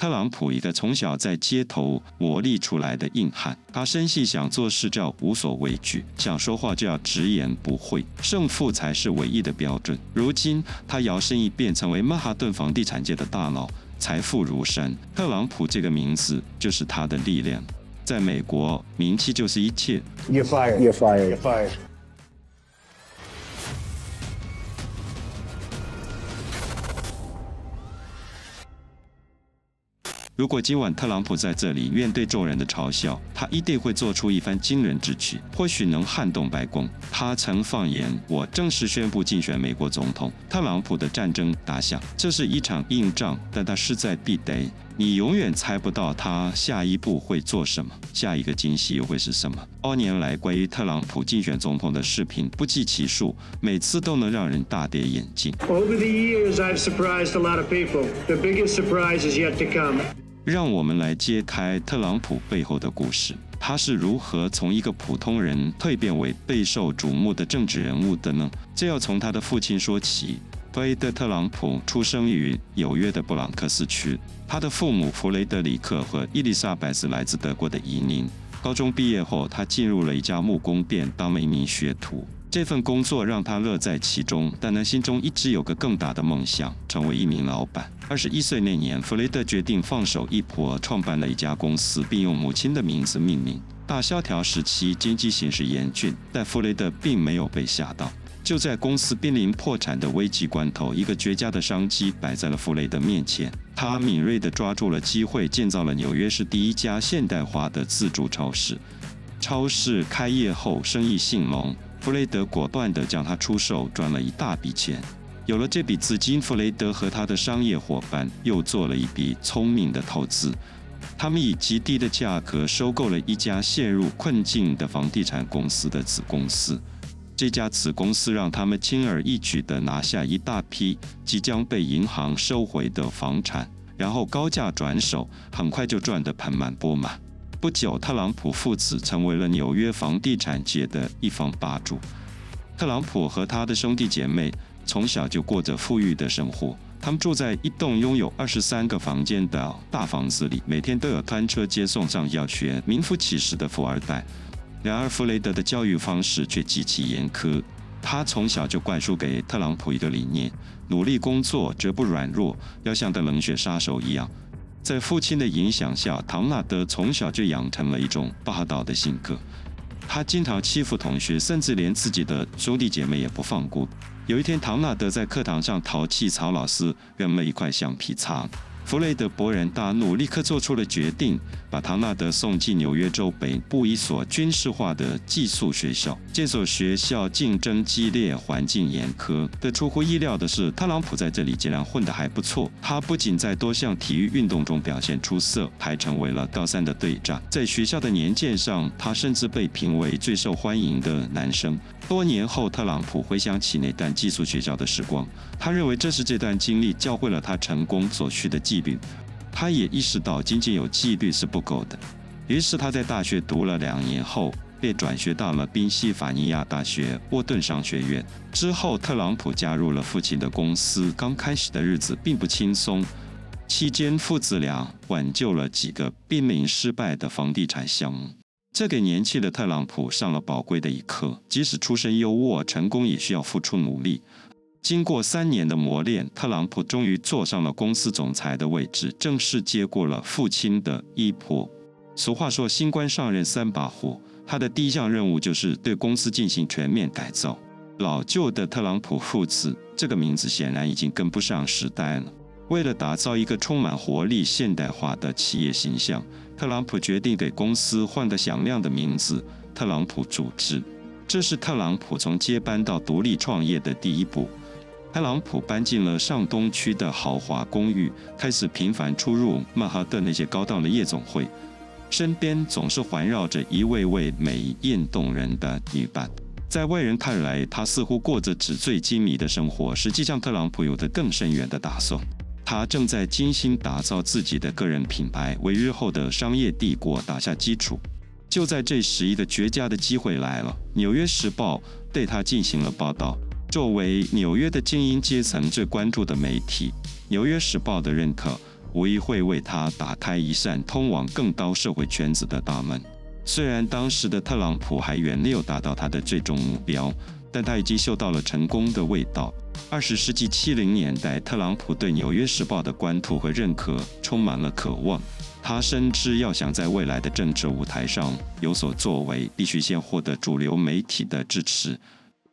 特朗普一个从小在街头磨砺出来的硬汉，他深信想做事就要无所畏惧，想说话就要直言不讳，胜负才是唯一的标准。如今，他摇身一变成为曼哈顿房地产界的大佬，财富如山。特朗普这个名字就是他的力量。在美国，名气就是一切。You're fired. You're fired. You're fired. 如果今晚特朗普在这里面对众人的嘲笑，他一定会做出一番惊人之举，或许能撼动白宫。他曾放言：“我正式宣布竞选美国总统。”特朗普的战争打响，这是一场硬仗，但他势在必得。你永远猜不到他下一步会做什么，下一个惊喜又会是什么。多年来，关于特朗普竞选总统的视频不计其数，每次都能让人大跌眼镜。Over the years, I've surprised a lot of people. The biggest surprise is yet to come. 让我们来揭开特朗普背后的故事，他是如何从一个普通人蜕变为备受瞩目的政治人物的呢？这要从他的父亲说起。弗雷德·特朗普出生于纽约的布朗克斯区，他的父母弗雷德里克和伊丽莎白是来自德国的移民。高中毕业后，他进入了一家木工店当了一名学徒，这份工作让他乐在其中，但他心中一直有个更大的梦想，成为一名老板。21岁那年，弗雷德决定放手一搏，创办了一家公司，并用母亲的名字命名。大萧条时期经济形势严峻，但弗雷德并没有被吓到。就在公司濒临破产的危急关头，一个绝佳的商机摆在了弗雷德面前。他敏锐地抓住了机会，建造了纽约市第一家现代化的自助超市。超市开业后，生意兴隆，弗雷德果断地将它出售，赚了一大笔钱。有了这笔资金，弗雷德和他的商业伙伴又做了一笔聪明的投资。他们以极低的价格收购了一家陷入困境的房地产公司的子公司。这家子公司让他们轻而易举地拿下一大批即将被银行收回的房产，然后高价转手，很快就赚得盆满钵满。不久，特朗普父子成为了纽约房地产界的一方霸主。特朗普和他的兄弟姐妹从小就过着富裕的生活，他们住在一栋拥有23个房间的大房子里，每天都有摊车接送上要学，名副其实的富二代。然而，弗雷德的教育方式却极其严苛。他从小就灌输给特朗普一个理念：努力工作，绝不软弱，要像个冷血杀手一样。在父亲的影响下，唐纳德从小就养成了一种霸道的性格。他经常欺负同学，甚至连自己的兄弟姐妹也不放过。有一天，唐纳德在课堂上淘气，朝老师扔了一块橡皮擦。弗雷德勃然大怒，立刻做出了决定，把唐纳德送进纽约州北部一所军事化的寄宿学校。这所学校竞争激烈，环境严苛。但出乎意料的是，特朗普在这里竟然混得还不错。他不仅在多项体育运动中表现出色，还成为了高三的队长。在学校的年鉴上，他甚至被评为最受欢迎的男生。多年后，特朗普回想起那段寄宿学校的时光，他认为这是这段经历教会了他成功所需的纪律。他也意识到仅仅有纪律是不够的，于是他在大学读了2年后，便转学到了宾夕法尼亚大学沃顿商学院。之后，特朗普加入了父亲的公司，刚开始的日子并不轻松。期间，父子俩挽救了几个濒临失败的房地产项目。这给年轻的特朗普上了宝贵的一课。即使出身优渥，成功也需要付出努力。经过3年的磨练，特朗普终于坐上了公司总裁的位置，正式接过了父亲的衣钵。俗话说，新官上任3把火，他的第一项任务就是对公司进行全面改造。老旧的特朗普父子这个名字显然已经跟不上时代了。为了打造一个充满活力、现代化的企业形象，特朗普决定给公司换个响亮的名字——特朗普组织。这是特朗普从接班到独立创业的第一步。特朗普搬进了上东区的豪华公寓，开始频繁出入曼哈顿那些高档的夜总会，身边总是环绕着一位位美艳动人的女伴。在外人看来，他似乎过着纸醉金迷的生活，实际上，特朗普有着更深远的打算。他正在精心打造自己的个人品牌，为日后的商业帝国打下基础。就在这时，一个绝佳的机会来了，《纽约时报》对他进行了报道。作为纽约的精英阶层最关注的媒体，《纽约时报》的认可无疑会为他打开一扇通往更高社会圈子的大门。虽然当时的特朗普还远没有达到他的最终目标，但他已经嗅到了成功的味道。20世纪70年代，特朗普对《纽约时报》的关注和认可充满了渴望。他深知，要想在未来的政治舞台上有所作为，必须先获得主流媒体的支持。《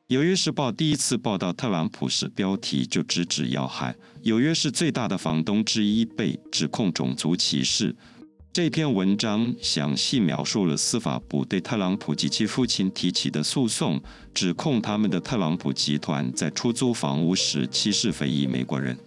纽约时报》第一次报道特朗普时，标题就直指要害。纽约市最大的房东之一被指控种族歧视。这篇文章详细描述了司法部对特朗普及其父亲提起的诉讼，指控他们的特朗普集团在出租房屋时歧视非裔美国人。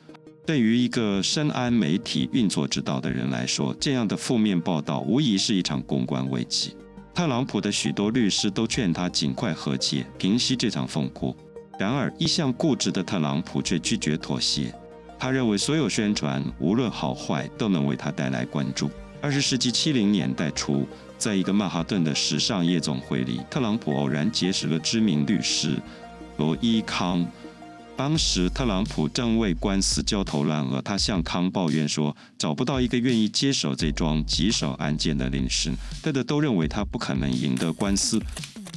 对于一个深谙媒体运作之道的人来说，这样的负面报道无疑是一场公关危机。特朗普的许多律师都劝他尽快和解，平息这场风波。然而，一向固执的特朗普却拒绝妥协。他认为所有宣传，无论好坏，都能为他带来关注。20世纪70年代初，在一个曼哈顿的时尚夜总会里，特朗普偶然结识了知名律师罗伊康。当时，特朗普正为官司焦头烂额，他向康抱怨说，找不到一个愿意接手这桩棘手案件的律师，大家都认为他不可能赢得官司。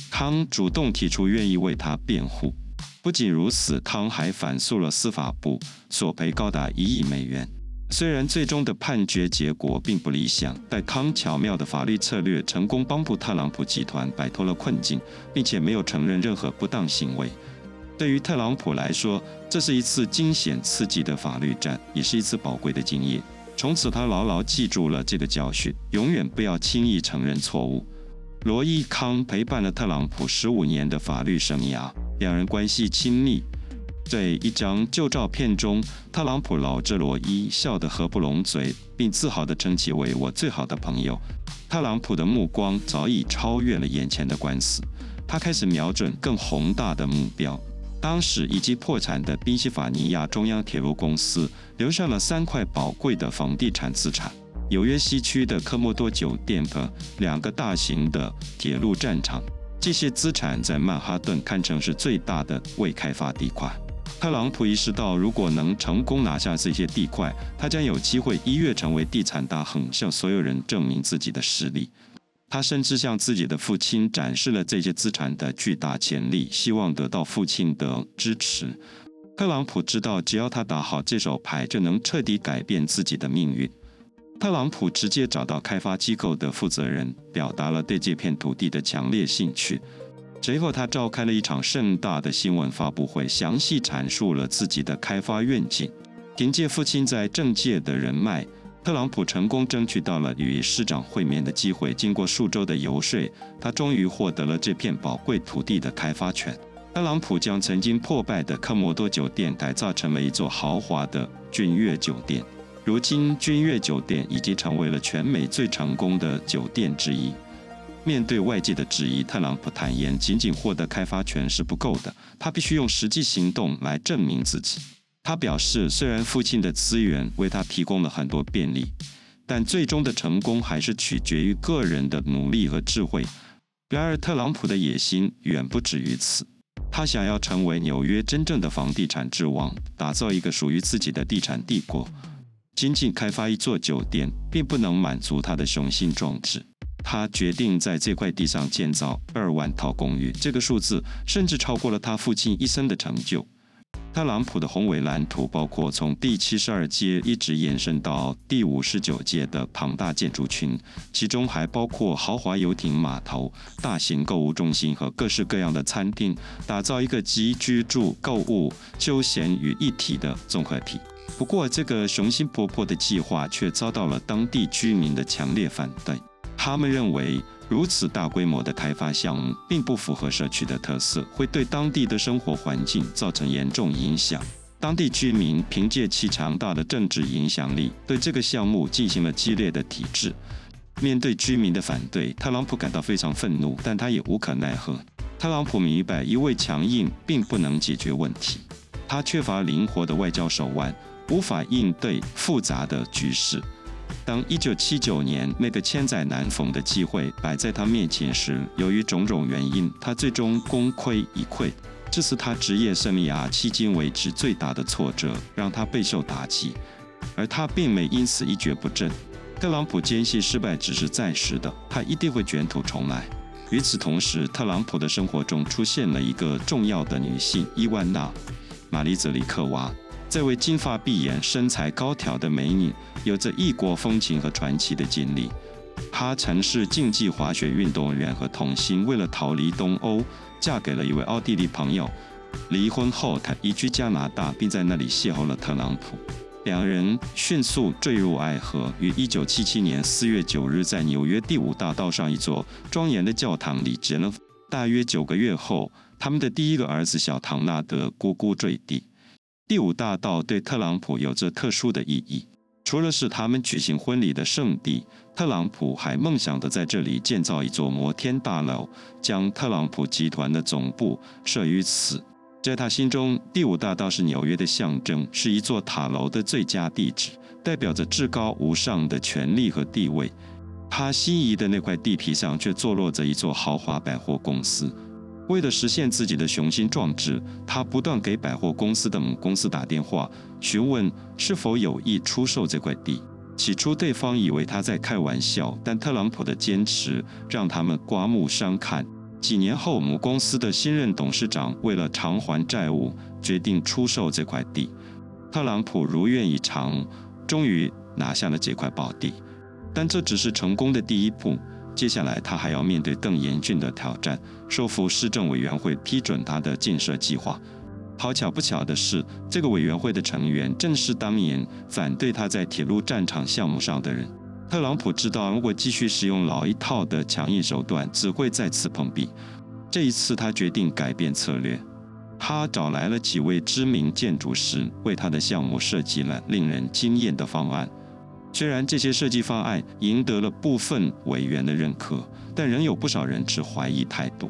康主动提出愿意为他辩护。不仅如此，康还反诉了司法部，索赔高达1亿美元。虽然最终的判决结果并不理想，但康巧妙的法律策略成功帮助特朗普集团摆脱了困境，并且没有承认任何不当行为。对于特朗普来说，这是一次惊险刺激的法律战，也是一次宝贵的经验。从此，他牢牢记住了这个教训：永远不要轻易承认错误。罗伊康陪伴了特朗普15年的法律生涯，两人关系亲密。在一张旧照片中，特朗普搂着罗伊，笑得合不拢嘴，并自豪地称其为我最好的朋友。特朗普的目光早已超越了眼前的官司，他开始瞄准更宏大的目标。当时已经破产的宾夕法尼亚中央铁路公司留下了3块宝贵的房地产资产：纽约西区的科莫多酒店和2个大型的铁路站场。这些资产在曼哈顿堪称是最大的未开发地块。特朗普意识到，如果能成功拿下这些地块，他将有机会一跃成为地产大亨，向所有人证明自己的实力。他甚至向自己的父亲展示了这些资产的巨大潜力，希望得到父亲的支持。特朗普知道，只要他打好这手牌，就能彻底改变自己的命运。特朗普直接找到开发机构的负责人，表达了对这片土地的强烈兴趣。随后，他召开了一场盛大的新闻发布会，详细阐述了自己的开发愿景。凭借父亲在政界的人脉，特朗普成功争取到了与市长会面的机会。经过数周的游说，他终于获得了这片宝贵土地的开发权。特朗普将曾经破败的科莫多酒店改造成为一座豪华的君悦酒店。如今，君悦酒店已经成为了全美最成功的酒店之一。面对外界的质疑，特朗普坦言，仅仅获得开发权是不够的，他必须用实际行动来证明自己。他表示，虽然父亲的资源为他提供了很多便利，但最终的成功还是取决于个人的努力和智慧。然而，特朗普的野心远不止于此。他想要成为纽约真正的房地产之王，打造一个属于自己的地产帝国。仅仅开发一座酒店，并不能满足他的雄心壮志。他决定在这块地上建造2万套公寓，这个数字甚至超过了他父亲一生的成就。特朗普的宏伟蓝图包括从第72街一直延伸到第59街的庞大建筑群，其中还包括豪华游艇码头、大型购物中心和各式各样的餐厅，打造一个集居住、购物、休闲于一体的综合体。不过，这个雄心勃勃的计划却遭到了当地居民的强烈反对。他们认为，如此大规模的开发项目并不符合社区的特色，会对当地的生活环境造成严重影响。当地居民凭借其强大的政治影响力，对这个项目进行了激烈的抵制。面对居民的反对，特朗普感到非常愤怒，但他也无可奈何。特朗普明白，一味强硬并不能解决问题，他缺乏灵活的外交手腕，无法应对复杂的局势。当1979年那个千载难逢的机会摆在他面前时，由于种种原因，他最终功亏一篑。这是他职业生涯迄今为止最大的挫折，让他备受打击。而他并没因此一蹶不振。特朗普坚信失败只是暂时的，他一定会卷土重来。与此同时，特朗普的生活中出现了一个重要的女性——伊万娜·马里泽里科娃。这位金发碧眼、身材高挑的美女，有着异国风情和传奇的经历。她曾是竞技滑雪运动员和童星，为了逃离东欧，嫁给了一位奥地利朋友。离婚后，她移居加拿大，并在那里邂逅了特朗普。两人迅速坠入爱河，于1977年4月9日在纽约第5大道上一座庄严的教堂里结了婚。大约9个月后，他们的第一个儿子小唐纳德呱呱坠地。第5大道对特朗普有着特殊的意义，除了是他们举行婚礼的圣地，特朗普还梦想地在这里建造一座摩天大楼，将特朗普集团的总部设于此。在他心中，第5大道是纽约的象征，是一座塔楼的最佳地址，代表着至高无上的权力和地位。他心仪的那块地皮上却坐落着一座豪华百货公司。为了实现自己的雄心壮志，他不断给百货公司的母公司打电话，询问是否有意出售这块地。起初，对方以为他在开玩笑，但特朗普的坚持让他们刮目相看。几年后，母公司的新任董事长为了偿还债务，决定出售这块地。特朗普如愿以偿，终于拿下了这块宝地。但这只是成功的第一步。接下来，他还要面对更严峻的挑战，说服市政委员会批准他的建设计划。好巧不巧的是，这个委员会的成员正是当年反对他在铁路站场项目上的人。特朗普知道，如果继续使用老一套的强硬手段，只会再次碰壁。这一次，他决定改变策略。他找来了几位知名建筑师，为他的项目设计了令人惊艳的方案。虽然这些设计方案赢得了部分委员的认可，但仍有不少人持怀疑态度。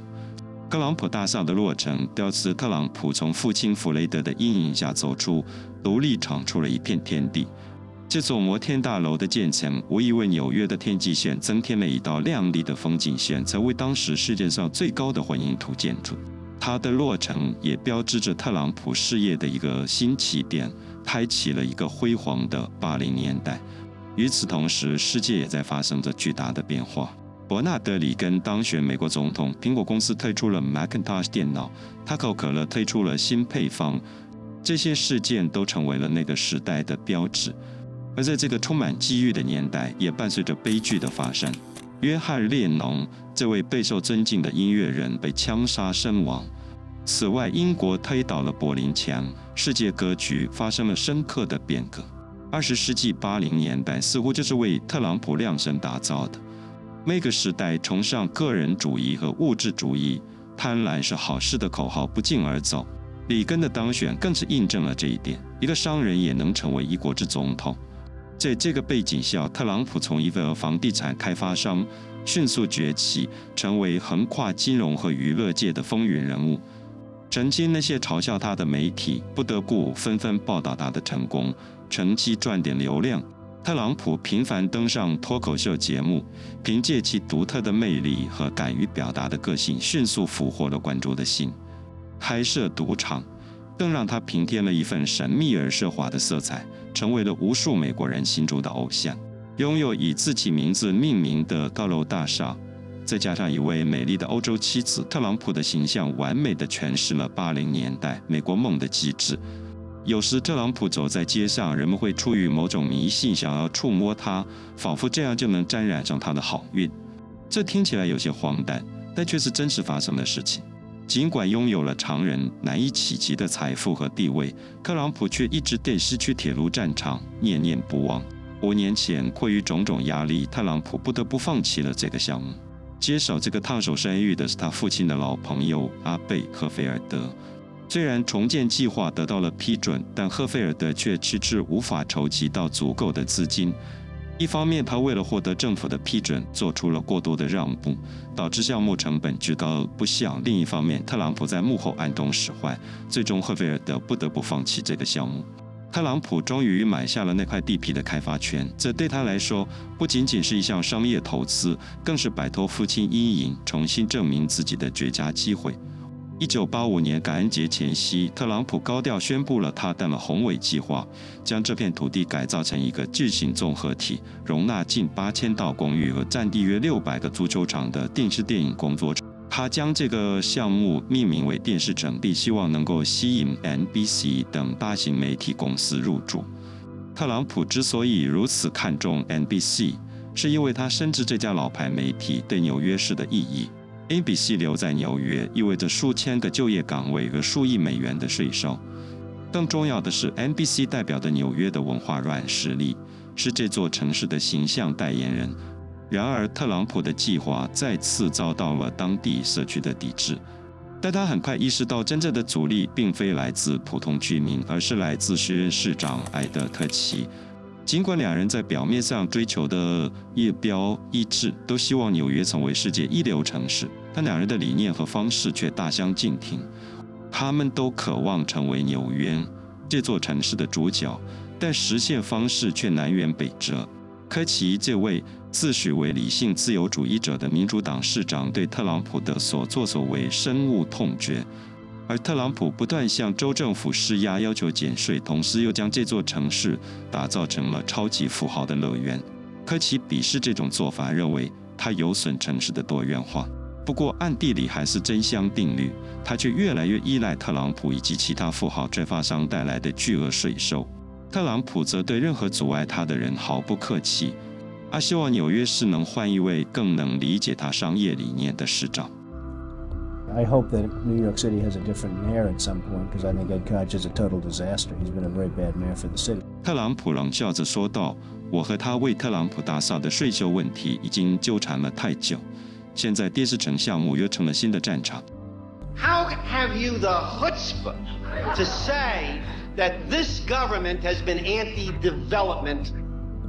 特朗普大厦的落成，标志特朗普从父亲弗雷德的阴影下走出，独立闯出了一片天地。这座摩天大楼的建成，无疑为纽约的天际线增添了一道亮丽的风景线，成为当时世界上最高的混凝土建筑。它的落成也标志着特朗普事业的一个新起点，开启了一个辉煌的80年代。与此同时，世界也在发生着巨大的变化。伯纳德·里根当选美国总统，苹果公司推出了 Macintosh 电脑，可口可乐推出了新配方，这些事件都成为了那个时代的标志。而在这个充满机遇的年代，也伴随着悲剧的发生。约翰·列侬这位备受尊敬的音乐人被枪杀身亡。此外，英国推倒了柏林墙，世界格局发生了深刻的变革。20世纪80年代似乎就是为特朗普量身打造的。那个时代崇尚个人主义和物质主义，贪婪是好事的口号不胫而走。里根的当选更是印证了这一点，一个商人也能成为一国之总统。在这个背景下，特朗普从一个房地产开发商迅速崛起，成为横跨金融和娱乐界的风云人物。曾经那些嘲笑他的媒体不得顾，纷纷报道他的成功，乘机赚点流量。特朗普频繁登上脱口秀节目，凭借其独特的魅力和敢于表达的个性，迅速俘获了观众的心。开设赌场，更让他平添了一份神秘而奢华的色彩，成为了无数美国人心中的偶像。拥有以自己名字命名的高楼大厦，再加上一位美丽的欧洲妻子，特朗普的形象完美地诠释了80年代美国梦的极致。有时特朗普走在街上，人们会出于某种迷信想要触摸他，仿佛这样就能沾染上他的好运。这听起来有些荒诞，但却是真实发生的事情。尽管拥有了常人难以企及的财富和地位，特朗普却一直对失去铁路站场念念不忘。5年前，迫于种种压力，特朗普不得不放弃了这个项目。接手这个烫手山芋的是他父亲的老朋友阿贝·赫菲尔德。虽然重建计划得到了批准，但赫菲尔德却迟迟无法筹集到足够的资金。一方面，他为了获得政府的批准，做出了过多的让步，导致项目成本居高不下；另一方面，特朗普在幕后暗中使坏，最终赫菲尔德不得不放弃这个项目。特朗普终于买下了那块地皮的开发权，这对他来说不仅仅是一项商业投资，更是摆脱父亲阴影、重新证明自己的绝佳机会。1985年感恩节前夕，特朗普高调宣布了他的宏伟计划，将这片土地改造成一个巨型综合体，容纳近8000套公寓和占地约600个足球场的电视电影工作场。 他将这个项目命名为电视城地，希望能够吸引 NBC 等大型媒体公司入驻。特朗普之所以如此看重 NBC， 是因为他深知这家老牌媒体对纽约市的意义。NBC 留在纽约意味着数千个就业岗位和数亿美元的税收。更重要的是 ，NBC 代表着纽约的文化软实力，是这座城市的形象代言人。 然而，特朗普的计划再次遭到了当地社区的抵制，但他很快意识到，真正的阻力并非来自普通居民，而是来自时任市长埃德特奇。尽管两人在表面上追求的目标一致，都希望纽约成为世界一流城市，但两人的理念和方式却大相径庭。他们都渴望成为纽约这座城市的主角，但实现方式却南辕北辙。 科奇这位自诩为理性自由主义者的民主党市长对特朗普的所作所为深恶痛绝，而特朗普不断向州政府施压，要求减税，同时又将这座城市打造成了超级富豪的乐园。科奇鄙视这种做法，认为它有损城市的多元化。不过暗地里还是真相定律，他却越来越依赖特朗普以及其他富豪开发商带来的巨额税收。 特朗普则对任何阻碍他的人毫不客气，他希望纽约市能换一位更能理解他商业理念的市长。I hope that New York City has a different mayor at some point, because I think Ed Koch is a total disaster. He's been a very bad mayor for the city. 特朗普冷笑着说道：“我和他为特朗普打扫的税收问题已经纠缠了太久，现在电视城项目又成了新的战场。” How have you the chutzpah to say that this government has been anti-development?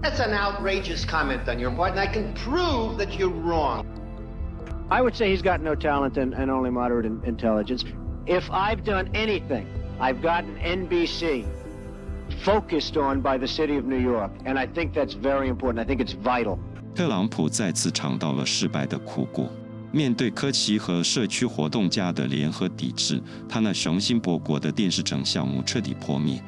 That's an outrageous comment on your part, and I can prove that you're wrong. I would say he's got no talent and only moderate intelligence. If I've done anything, I've gotten NBC focused on by the city of New York, and I think that's very important. I think it's vital. 特朗普再次尝到了失败的苦果。 面对科奇和社区活动家的联合抵制，他那雄心勃勃的电视城项目彻底破灭。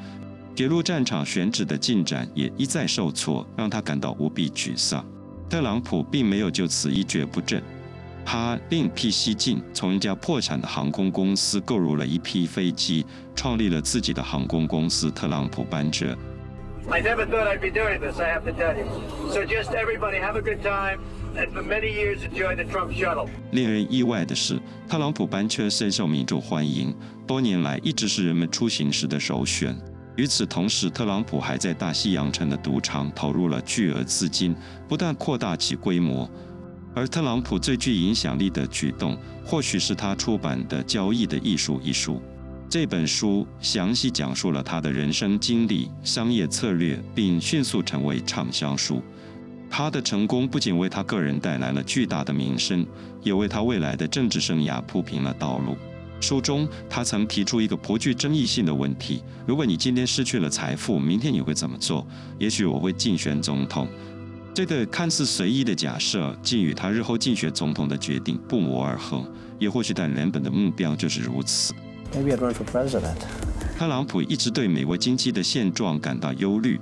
铁路站场选址的进展也一再受挫，让他感到无比沮丧。特朗普并没有就此一蹶不振，他另辟蹊径，从一家破产的航空公司购入了一批飞机，创立了自己的航空公司特朗普班车。 I never thought I'd be doing this, I have to tell you. So just everybody have a good time, and for many years enjoy the Trump shuttle. 令人意外的是，特朗普班车深受民众欢迎，多年来一直是人们出行时的首选。与此同时，特朗普还在大西洋城的赌场投入了巨额资金，不断扩大其规模。而特朗普最具影响力的举动，或许是他出版的《交易的艺术》一书。 这本书详细讲述了他的人生经历、商业策略，并迅速成为畅销书。他的成功不仅为他个人带来了巨大的名声，也为他未来的政治生涯铺平了道路。书中，他曾提出一个颇具争议性的问题：如果你今天失去了财富，明天你会怎么做？也许我会竞选总统。这个看似随意的假设，竟与他日后竞选总统的决定不谋而合。也或许他原本的目标就是如此。 Maybe I'd run for president. 特朗普一直对美国经济的现状感到忧虑。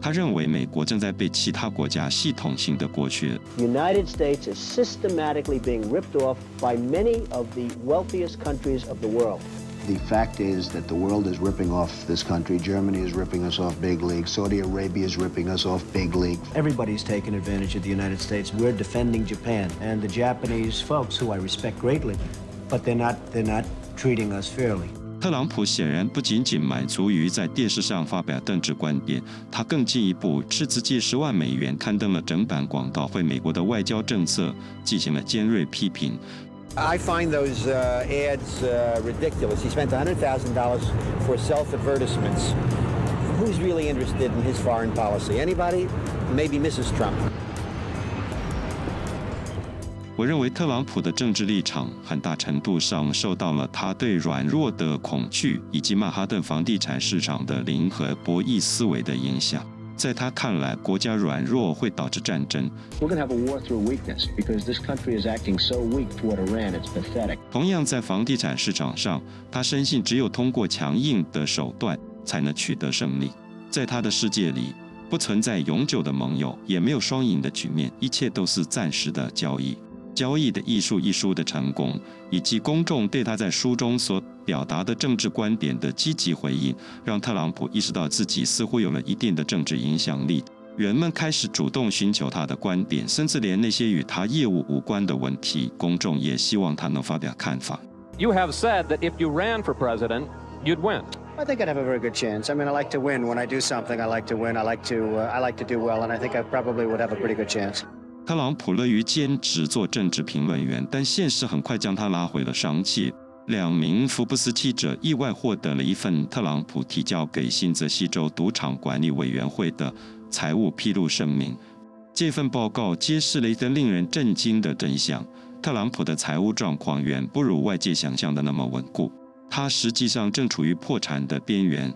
他认为美国正在被其他国家系统性的剥削。The United States is systematically being ripped off by many of the wealthiest countries of the world. The fact is that the world is ripping off this country. Germany is ripping us off big league. Saudi Arabia is ripping us off big league. Everybody's taking advantage of the United States. We're defending Japan and the Japanese folks, who I respect greatly, but they're not. treating us fairly. 特朗普显然不仅仅满足于在电视上发表政治观点，他更进一步斥资近10万美元刊登了整版广告，对美国的外交政策进行了尖锐批评。I find those ads ridiculous. He spent $100,000 for self-advertisements. Who's really interested in his foreign policy? Anybody? Maybe Mrs. Trump. 我认为特朗普的政治立场很大程度上受到了他对软弱的恐惧以及曼哈顿房地产市场的零和博弈思维的影响。在他看来，国家软弱会导致战争。同样在房地产市场上，他深信只有通过强硬的手段才能取得胜利。在他的世界里，不存在永久的盟友，也没有双赢的局面，一切都是暂时的交易。 交易的艺术一书的成功，以及公众对他在书中所表达的政治观点的积极回应，让特朗普意识到自己似乎有了一定的政治影响力。人们开始主动寻求他的观点，甚至连那些与他业务无关的问题，公众也希望他能发表看法。You have said that if you ran for president, you'd win. I think I'd have a very good chance. I mean, I like to win. When I do something, I like to win. I like to do well, and I think I probably would have a pretty good chance. 特朗普乐于兼职做政治评论员，但现实很快将他拉回了商界。2名福布斯记者意外获得了一份特朗普提交给新泽西州赌场管理委员会的财务披露声明。这份报告揭示了一个令人震惊的真相：特朗普的财务状况远不如外界想象的那么稳固，他实际上正处于破产的边缘。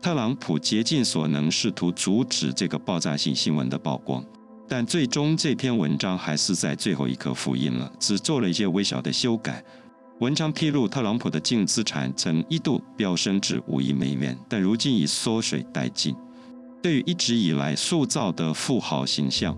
特朗普竭尽所能试图阻止这个爆炸性新闻的曝光。 但最终，这篇文章还是在最后一刻复印了，只做了一些微小的修改。文章披露，特朗普的净资产曾一度飙升至5亿美元，但如今已缩水殆尽。对于一直以来塑造的富豪形象，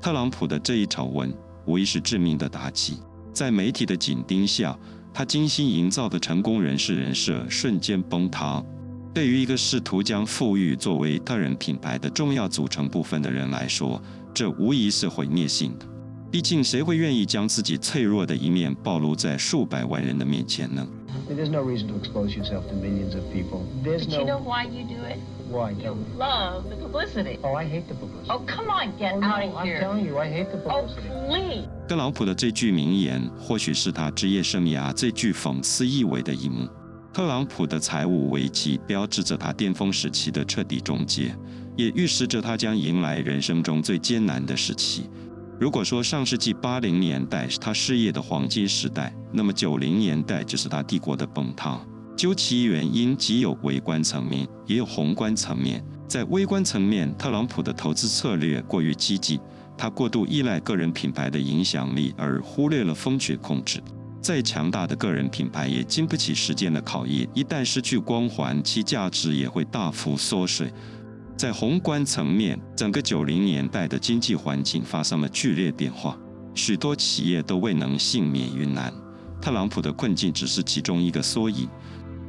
特朗普的这一丑闻无疑是致命的打击。在媒体的紧盯下，他精心营造的成功人士人设瞬间崩塌。对于一个试图将富裕作为个人品牌的重要组成部分的人来说， 这无疑是毁灭性的，毕竟谁会愿意将自己脆弱的一面暴露在数百万人的面前呢？ There's no reason to expose yourself to millions of people. There's no. But you know why you do it? Why? You love the publicity. Oh, I hate the publicity. Oh, come on, get out of here. I'm telling you, I hate the publicity. Oh, please. 特朗普的这句名言，或许是他职业生涯最具讽刺意味的一幕。特朗普的财务危机标志着他巅峰时期的彻底终结。 也预示着他将迎来人生中最艰难的时期。如果说上世纪80年代是他事业的黄金时代，那么90年代就是他帝国的崩塌。究其原因，既有微观层面，也有宏观层面。在微观层面，特朗普的投资策略过于激进，他过度依赖个人品牌的影响力，而忽略了风险控制。再强大的个人品牌也经不起时间的考验，一旦失去光环，其价值也会大幅缩水。 在宏观层面，整个90年代的经济环境发生了剧烈变化，许多企业都未能幸免于难。特朗普的困境只是其中一个缩影。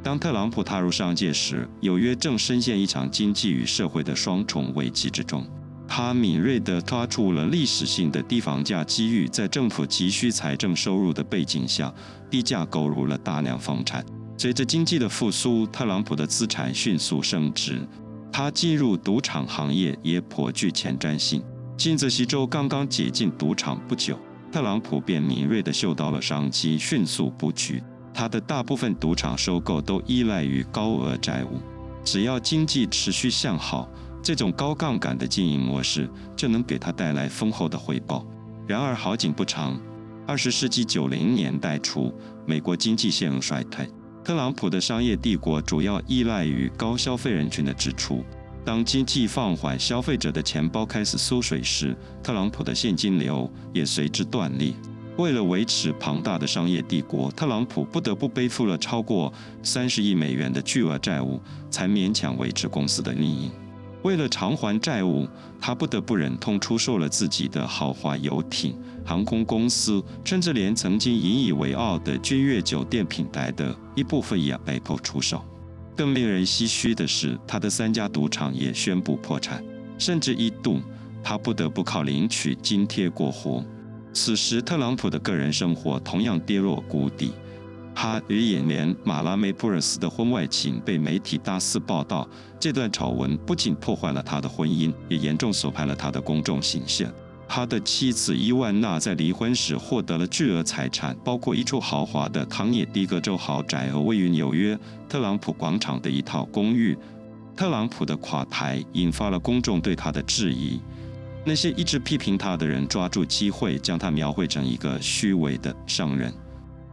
当特朗普踏入商界时，纽约正深陷一场经济与社会的双重危机之中。他敏锐地抓住了历史性的低房价机遇，在政府急需财政收入的背景下，低价购入了大量房产。随着经济的复苏，特朗普的资产迅速升值。 他进入赌场行业也颇具前瞻性。新泽西州刚刚解禁赌场不久，特朗普便敏锐地嗅到了商机，迅速布局。他的大部分赌场收购都依赖于高额债务。只要经济持续向好，这种高杠杆的经营模式就能给他带来丰厚的回报。然而好景不长，20世纪90年代初，美国经济陷入衰退。 特朗普的商业帝国主要依赖于高消费人群的支出。当经济放缓，消费者的钱包开始缩水时，特朗普的现金流也随之断裂。为了维持庞大的商业帝国，特朗普不得不背负了超过30亿美元的巨额债务，才勉强维持公司的运营。为了偿还债务，他不得不忍痛出售了自己的豪华游艇、 航空公司，甚至连曾经引以为傲的君悦酒店品牌的一部分也被迫出售。更令人唏嘘的是，他的3家赌场也宣布破产，甚至一度他不得不靠领取津贴过活。此时，特朗普的个人生活同样跌落谷底。他与演员马拉梅普尔斯的婚外情被媒体大肆报道，这段丑闻不仅破坏了他的婚姻，也严重损害了他的公众形象。 他的妻子伊万娜在离婚时获得了巨额财产，包括一处豪华的康涅狄格州豪宅和位于纽约特朗普广场的一套公寓。特朗普的垮台引发了公众对他的质疑，那些一直批评他的人抓住机会，将他描绘成一个虚伪的商人。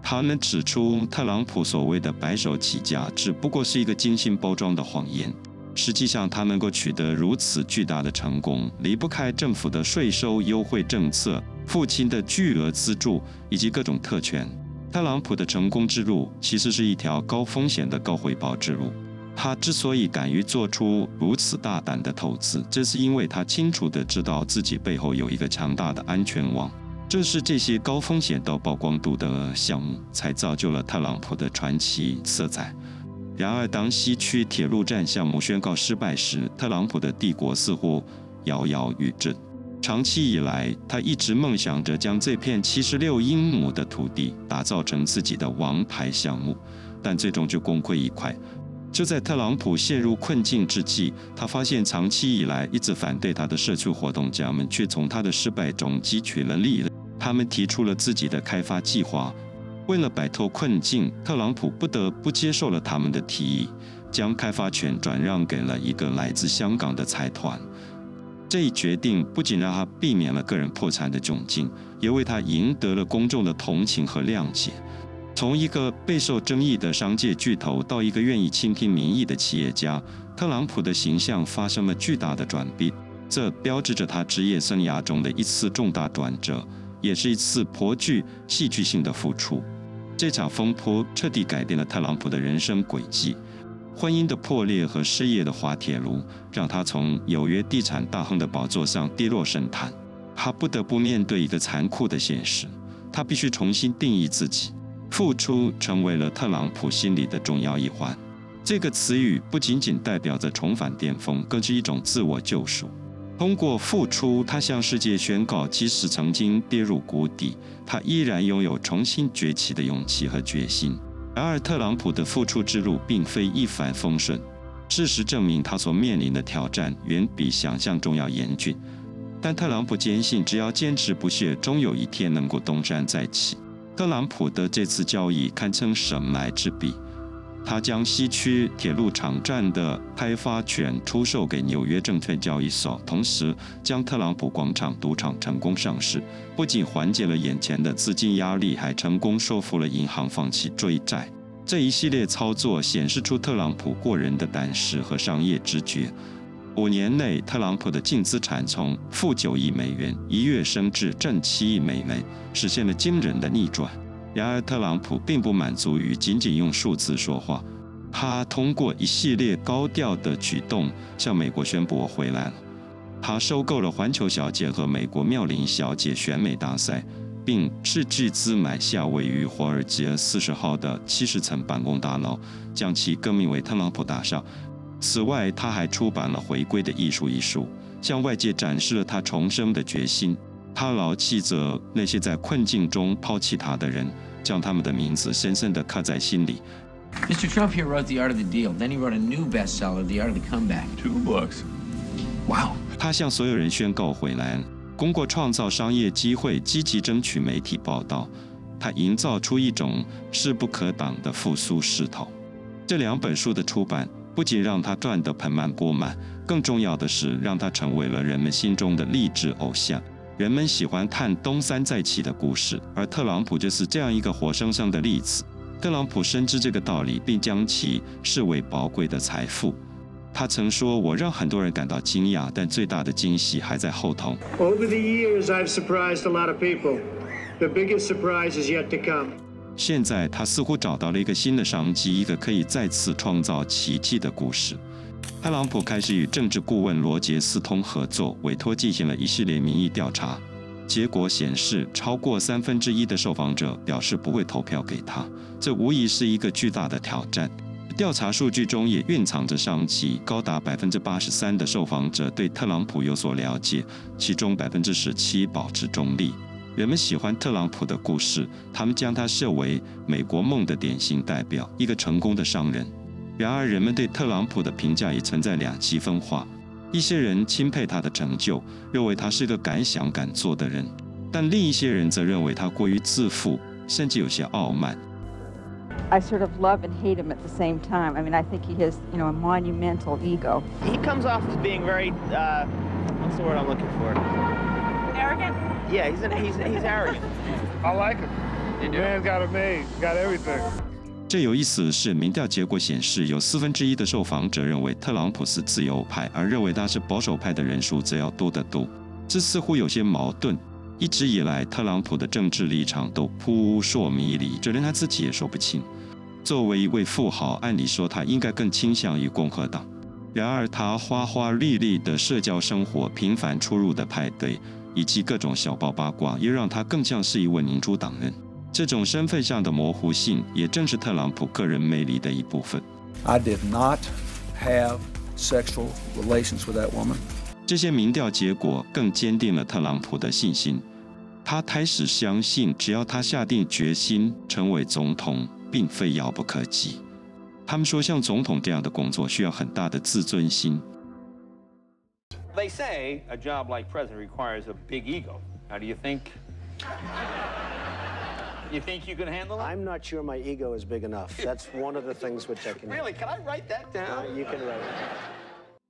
他们指出，特朗普所谓的白手起家只不过是一个精心包装的谎言。实际上，它能够取得如此巨大的成功，离不开政府的税收优惠政策、父亲的巨额资助以及各种特权。特朗普的成功之路其实是一条高风险的高回报之路。他之所以敢于做出如此大胆的投资，这是因为他清楚地知道自己背后有一个强大的安全网。正是这些高风险到曝光度的项目，才造就了特朗普的传奇色彩。然而，当西区铁路站项目宣告失败时，特朗普的帝国似乎摇摇欲坠。长期以来，他一直梦想着将这片76英亩的土地打造成自己的王牌项目，但最终就功亏一篑。就在特朗普陷入困境之际，他发现长期以来一直反对他的社区活动家们却从他的失败中汲取了力量。他们提出了自己的开发计划。为了摆脱困境，特朗普不得不接受了他们的提议，将开发权转让给了一个来自香港的财团。这一决定不仅让他避免了个人破产的窘境，也为他赢得了公众的同情和谅解。从一个备受争议的商界巨头到一个愿意倾听民意的企业家，特朗普的形象发生了巨大的转变，这标志着他职业生涯中的一次重大转折，也是一次颇具戏剧性的付出。这场风波彻底改变了特朗普的人生轨迹，婚姻的破裂和事业的滑铁卢让他从纽约地产大亨的宝座上跌落神坛。他不得不面对一个残酷的现实，他必须重新定义自己。付出成为了特朗普心理的重要一环。这个词语不仅仅代表着重返巅峰，更是一种自我救赎。通过付出，他向世界宣告，即使曾经跌入谷底，他依然拥有重新崛起的勇气和决心。然而，特朗普的付出之路并非一帆风顺。事实证明，他所面临的挑战远比想象中要严峻。但特朗普坚信，只要坚持不懈，终有一天能够东山再起。特朗普的这次交易堪称神来之笔。他将西区铁路场站的开发权出售给纽约证券交易所，同时将特朗普广场赌场成功上市，不仅缓解了眼前的资金压力，还成功说服了银行放弃追债。这一系列操作显示出特朗普过人的胆识和商业直觉。5年内，特朗普的净资产从负9亿美元一跃升至正7亿美元，实现了惊人的逆转。然而，特朗普并不满足于仅仅用数字说话，他通过一系列高调的举动向美国宣布：“我回来了。”他收购了环球小姐和美国妙龄小姐选美大赛，并斥巨资买下位于华尔街40号的70层办公大楼，将其更名为特朗普大厦。此外，他还出版了《回归的艺术》一书，向外界展示了他重生的决心。他牢记着那些在困境中抛弃他的人，将他们的名字深深地刻在心里。Mr. Trump here wrote The Art of the Deal, then he wrote a new bestseller, The Art of the Comeback. 2 books. Wow. 他向所有人宣告回来，通过创造商业机会，积极争取媒体报道。他营造出一种势不可挡的复苏势头。这2本书的出版，不仅让他赚得盆满钵满，更重要的是，让他成为了人们心中的励志偶像。人们喜欢看东山再起的故事，而特朗普就是这样一个活生生的例子。特朗普深知这个道理，并将其视为宝贵的财富。他曾说：“我让很多人感到惊讶，但最大的惊喜还在后头。” Over the years, I've surprised a lot of people. The biggest surprise is yet to come. 现在，他似乎找到了一个新的商机，一个可以再次创造奇迹的故事。特朗普开始与政治顾问罗杰斯通合作，委托进行了一系列民意调查。结果显示，超过1/3的受访者表示不会投票给他。这无疑是一个巨大的挑战。调查数据中也蕴藏着商机，高达83%的受访者对特朗普有所了解，其中17%保持中立。人们喜欢特朗普的故事，他们将他视为美国梦的典型代表，一个成功的商人。然而，人们对特朗普的评价也存在2极分化。一些人钦佩他的成就，认为他是个敢想敢做的人；但另一些人则认为他过于自负，甚至有些傲慢。I sort of love and hate him at the same time. I mean, I think he has, you know, a monumental ego. He comes off as being very, what's the word I'm looking for? Arrogant. Yeah, he's arrogant. I like him. The man's got a maze, got everything. 这有意思是，民调结果显示，有1/4的受访者认为特朗普是自由派，而认为他是保守派的人数则要多得多。这似乎有些矛盾。一直以来，特朗普的政治立场都扑朔迷离，就连他自己也说不清。作为一位富豪，按理说他应该更倾向于共和党。然而，他花花绿绿的社交生活、频繁出入的派对以及各种小报八卦，又让他更像是一位民主党人。这种身份上的模糊性，也正是特朗普个人魅力的一部分。I did not have sexual relations with that woman. 这些民调结果更坚定了特朗普的信心。他开始相信，只要他下定决心成为总统，并非遥不可及。他们说，像总统这样的工作需要很大的自尊心。They say a job like president requires a big ego. How do you think? You think you can handle it? I'm not sure my ego is big enough. That's one of the things which I can. Really? Can I write that down? You can write it down.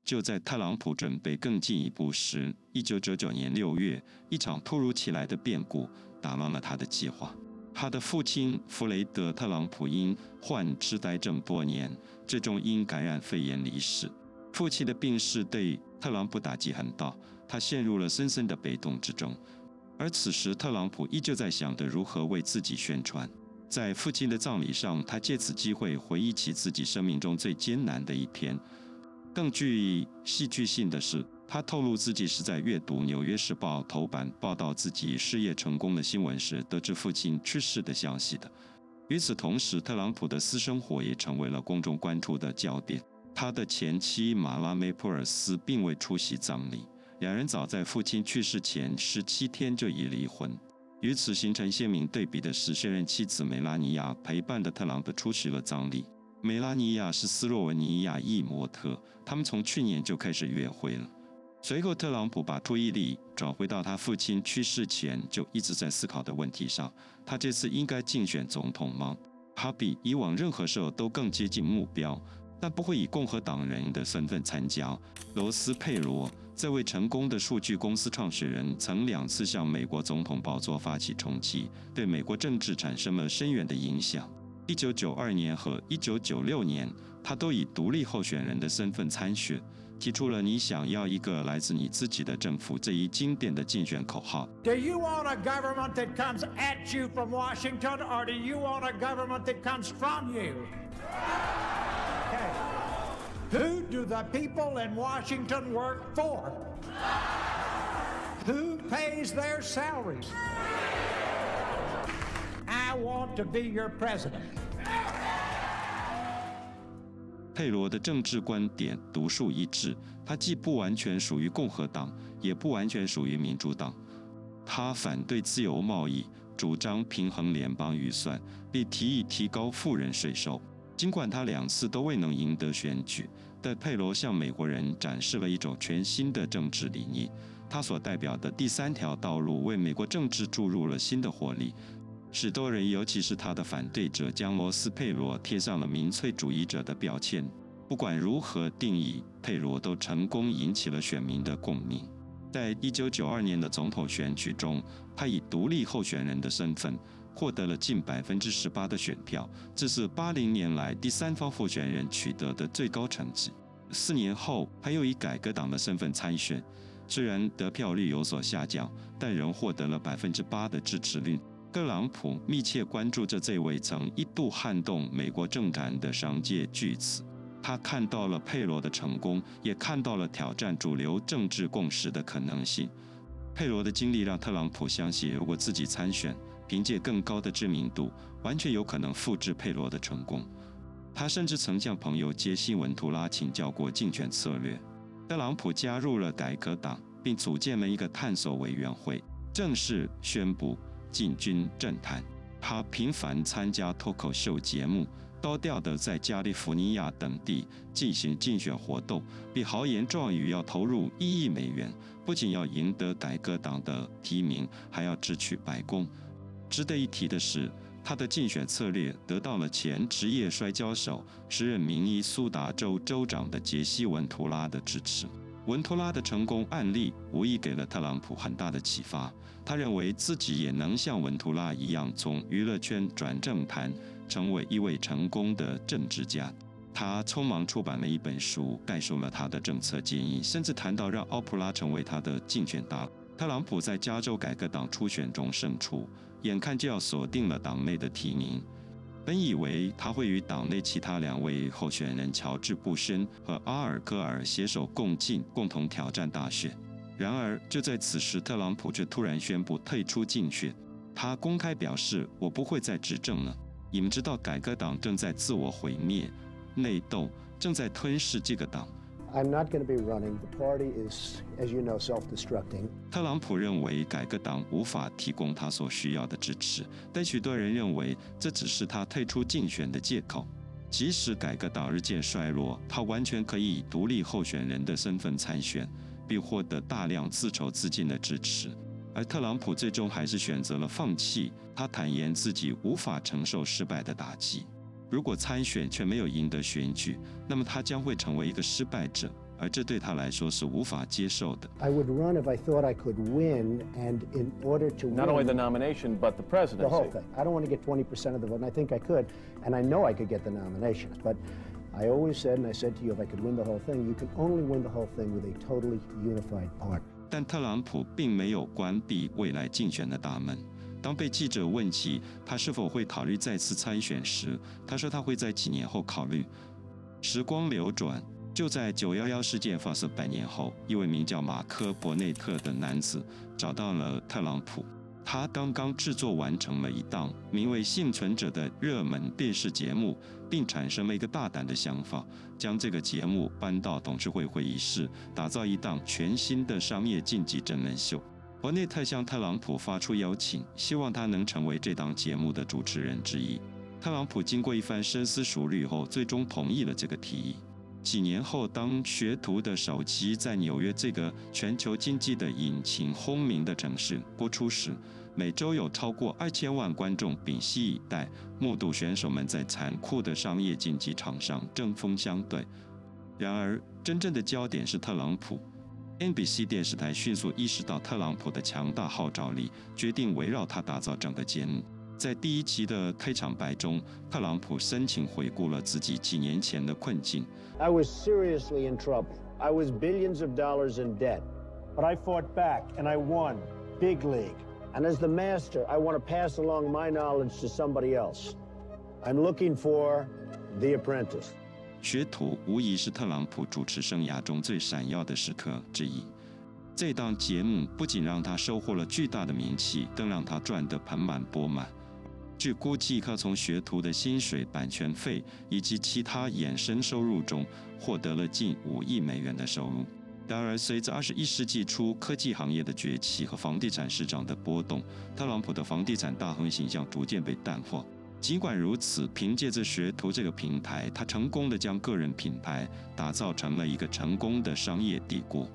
就在特朗普准备更进一步时，1999年6月，一场突如其来的变故打乱了他的计划。他的父亲弗雷德·特朗普因患痴呆症多年，最终因感染肺炎离世。父亲的病逝对特朗普打击很大，他陷入了深深的被动之中。而此时，特朗普依旧在想着如何为自己宣传。在父亲的葬礼上，他借此机会回忆起自己生命中最艰难的一天。更具戏剧性的是，他透露自己是在阅读《纽约时报》头版报道自己事业成功的新闻时，得知父亲去世的消息的。与此同时，特朗普的私生活也成为了公众关注的焦点。他的前妻马拉·梅普尔斯并未出席葬礼，两人早在父亲去世前17天就已离婚。与此形成鲜明对比的是，现任妻子梅拉尼亚陪伴的特朗普出席了葬礼。梅拉尼亚是斯洛文尼亚裔模特，他们从去年就开始约会了。随后，特朗普把注意力转回到他父亲去世前就一直在思考的问题上：他这次应该竞选总统吗？他比以往任何时候都更接近目标，但不会以共和党人的身份参加。罗斯佩罗这位成功的数据公司创始人，曾2次向美国总统宝座发起冲击，对美国政治产生了深远的影响。1992年和1996年，他都以独立候选人的身份参选，提出了“你想要一个来自你自己的政府”这一经典的竞选口号。Do you want a government that comes at you from Washington, or do you want a government that comes from you? Who do the people in Washington work for? Who pays their salaries? I want to be your president. 佩罗的政治观点独树一帜，他既不完全属于共和党，也不完全属于民主党。他反对自由贸易，主张平衡联邦预算，并提议提高富人税收。尽管他2次都未能赢得选举，但佩罗向美国人展示了一种全新的政治理念。他所代表的第3条道路为美国政治注入了新的活力。许多人，尤其是他的反对者，将罗斯佩罗贴上了民粹主义者的标签。不管如何定义，佩罗都成功引起了选民的共鸣。在1992年的总统选举中，他以独立候选人的身份获得了近18%的选票，这是80年来第三方候选人取得的最高成绩。4年后，他又以改革党的身份参选，虽然得票率有所下降，但仍获得了8%的支持率。特朗普密切关注着这位曾一度撼动美国政坛的商界巨子，他看到了佩罗的成功，也看到了挑战主流政治共识的可能性。佩罗的经历让特朗普相信，如果自己参选，凭借更高的知名度，完全有可能复制佩罗的成功。他甚至曾向朋友杰西·文图拉请教过竞选策略。特朗普加入了改革党，并组建了一个探索委员会，正式宣布进军政坛。他频繁参加脱口秀节目，高调地在加利福尼亚等地进行竞选活动，并豪言壮语要投入1亿美元，不仅要赢得改革党的提名，还要直取白宫。值得一提的是，他的竞选策略得到了前职业摔跤手、时任明尼苏达州州长的杰西·文图拉的支持。文图拉的成功案例无疑给了特朗普很大的启发，他认为自己也能像文图拉一样从娱乐圈转政坛，成为一位成功的政治家。他匆忙出版了一本书，概述了他的政策建议，甚至谈到让奥普拉成为他的竞选搭档。特朗普在加州改革党初选中胜出，眼看就要锁定了党内的提名。本以为他会与党内其他2位候选人乔治·布什和阿尔科尔携手共进，共同挑战大选。然而，就在此时，特朗普却突然宣布退出竞选。他公开表示：“我不会再执政了。你们知道，改革党正在自我毁灭，内斗正在吞噬这个党。” I'm not going to be running. The party is, as you know, self-destructing. 特朗普认为改革党无法提供他所需要的支持，但许多人认为这只是他退出竞选的借口。即使改革党日渐衰落，他完全可以以独立候选人的身份参选，并获得大量自筹资金的支持。而特朗普最终还是选择了放弃。他坦言自己无法承受失败的打击。如果参选却没有赢得选举，那么他将会成为一个失败者，而这对他来说是无法接受的。I would run if I thought I could win, and in order to win, not only the nomination but the presidency. The whole thing. I don't want to get 20% of the vote, and I think I could, and I know I could get the nomination. But I always said, and I said to you, if I could win the whole thing, you can only win the whole thing with a totally unified party. 但特朗普并没有关闭未来竞选的大门。当被记者问起他是否会考虑再次参选时，他说他会在几年后考虑。时光流转，就在911事件发生8年后，一位名叫马克·伯内特的男子找到了特朗普。他刚刚制作完成了一档名为《幸存者》的热门电视节目，并产生了一个大胆的想法，将这个节目搬到董事会会议室，打造一档全新的商业竞技真人秀。伯内特向特朗普发出邀请，希望他能成为这档节目的主持人之一。特朗普经过一番深思熟虑后，最终同意了这个提议。几年后，当学徒的手机在纽约这个全球经济的引擎轰鸣的城市播出时，每周有超过2000万观众屏息以待，目睹选手们在残酷的商业竞技场上针锋相对。然而，真正的焦点是特朗普。NBC 电视台迅速意识到特朗普的强大号召力，决定围绕他打造整个节目。在第1集的开场白中，特朗普深情回顾了自己几年前的困境。I was seriously in trouble. I was billions of dollars in debt, but I fought back and I won, big league. And as the master, I want to pass along my knowledge to somebody else. I'm looking for the apprentice.学徒无疑是特朗普主持生涯中最闪耀的时刻之一。这档节目不仅让他收获了巨大的名气，更让他赚得盆满钵满。据估计，他从学徒的薪水、版权费以及其他衍生收入中获得了近5亿美元的收入。然而，随着21世纪初科技行业的崛起和房地产市场的波动，特朗普的房地产大亨形象逐渐被淡化。尽管如此，凭借着学徒这个平台，他成功地将个人品牌打造成了一个成功的商业帝国。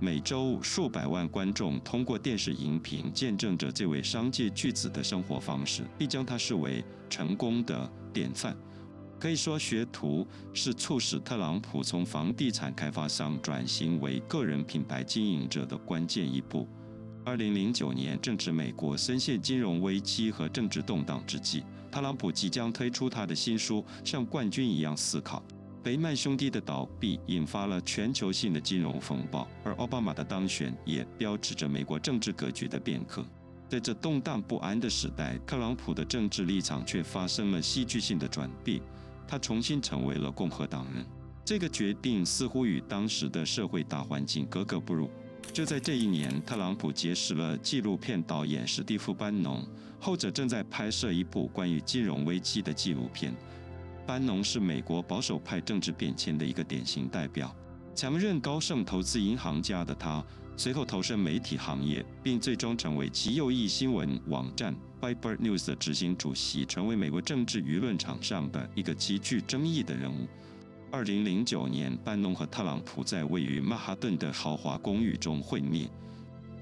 每周数百万观众通过电视荧屏见证着这位商界巨子的生活方式，并将他视为成功的典范。可以说，学徒是促使特朗普从房地产开发商转型为个人品牌经营者的关键一步。2009年，正值美国深陷金融危机和政治动荡之际，特朗普即将推出他的新书《像冠军一样思考》。雷曼兄弟的倒闭引发了全球性的金融风暴，而奥巴马的当选也标志着美国政治格局的变革。在这动荡不安的时代，特朗普的政治立场却发生了戏剧性的转变，他重新成为了共和党人。这个决定似乎与当时的社会大环境格格不入。就在这1年，特朗普结识了纪录片导演史蒂夫·班农，后者正在拍摄一部关于金融危机的纪录片。班农是美国保守派政治变迁的一个典型代表，曾任高盛投资银行家的他，随后投身媒体行业，并最终成为极右翼新闻网站 Breitbart News 的执行主席，成为美国政治舆论场上的一个极具争议的人物。2009年，班农和特朗普在位于曼哈顿的豪华公寓中会面。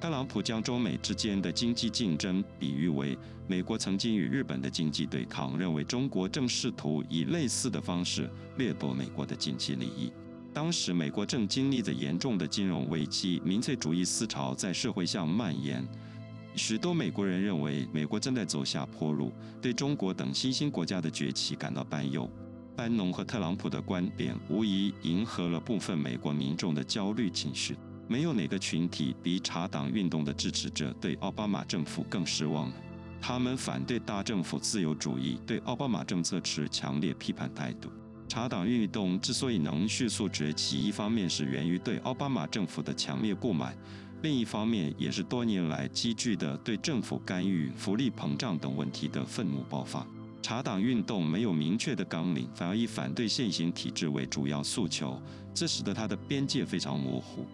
特朗普将中美之间的经济竞争比喻为美国曾经与日本的经济对抗，认为中国正试图以类似的方式掠夺美国的经济利益。当时，美国正经历着严重的金融危机，民粹主义思潮在社会上蔓延。许多美国人认为美国正在走下坡路，对中国等新兴国家的崛起感到担忧。班农和特朗普的观点无疑迎合了部分美国民众的焦虑情绪。没有哪个群体比查党运动的支持者对奥巴马政府更失望了。他们反对大政府自由主义，对奥巴马政策持强烈批判态度。 查党运动之所以能迅速崛起，一方面是源于对奥巴马政府的强烈不满，另一方面也是多年来积聚的对政府干预、福利膨胀等问题的愤怒爆发。查党运动没有明确的纲领，反而以反对现行体制为主要诉求，这使得它的边界非常模糊。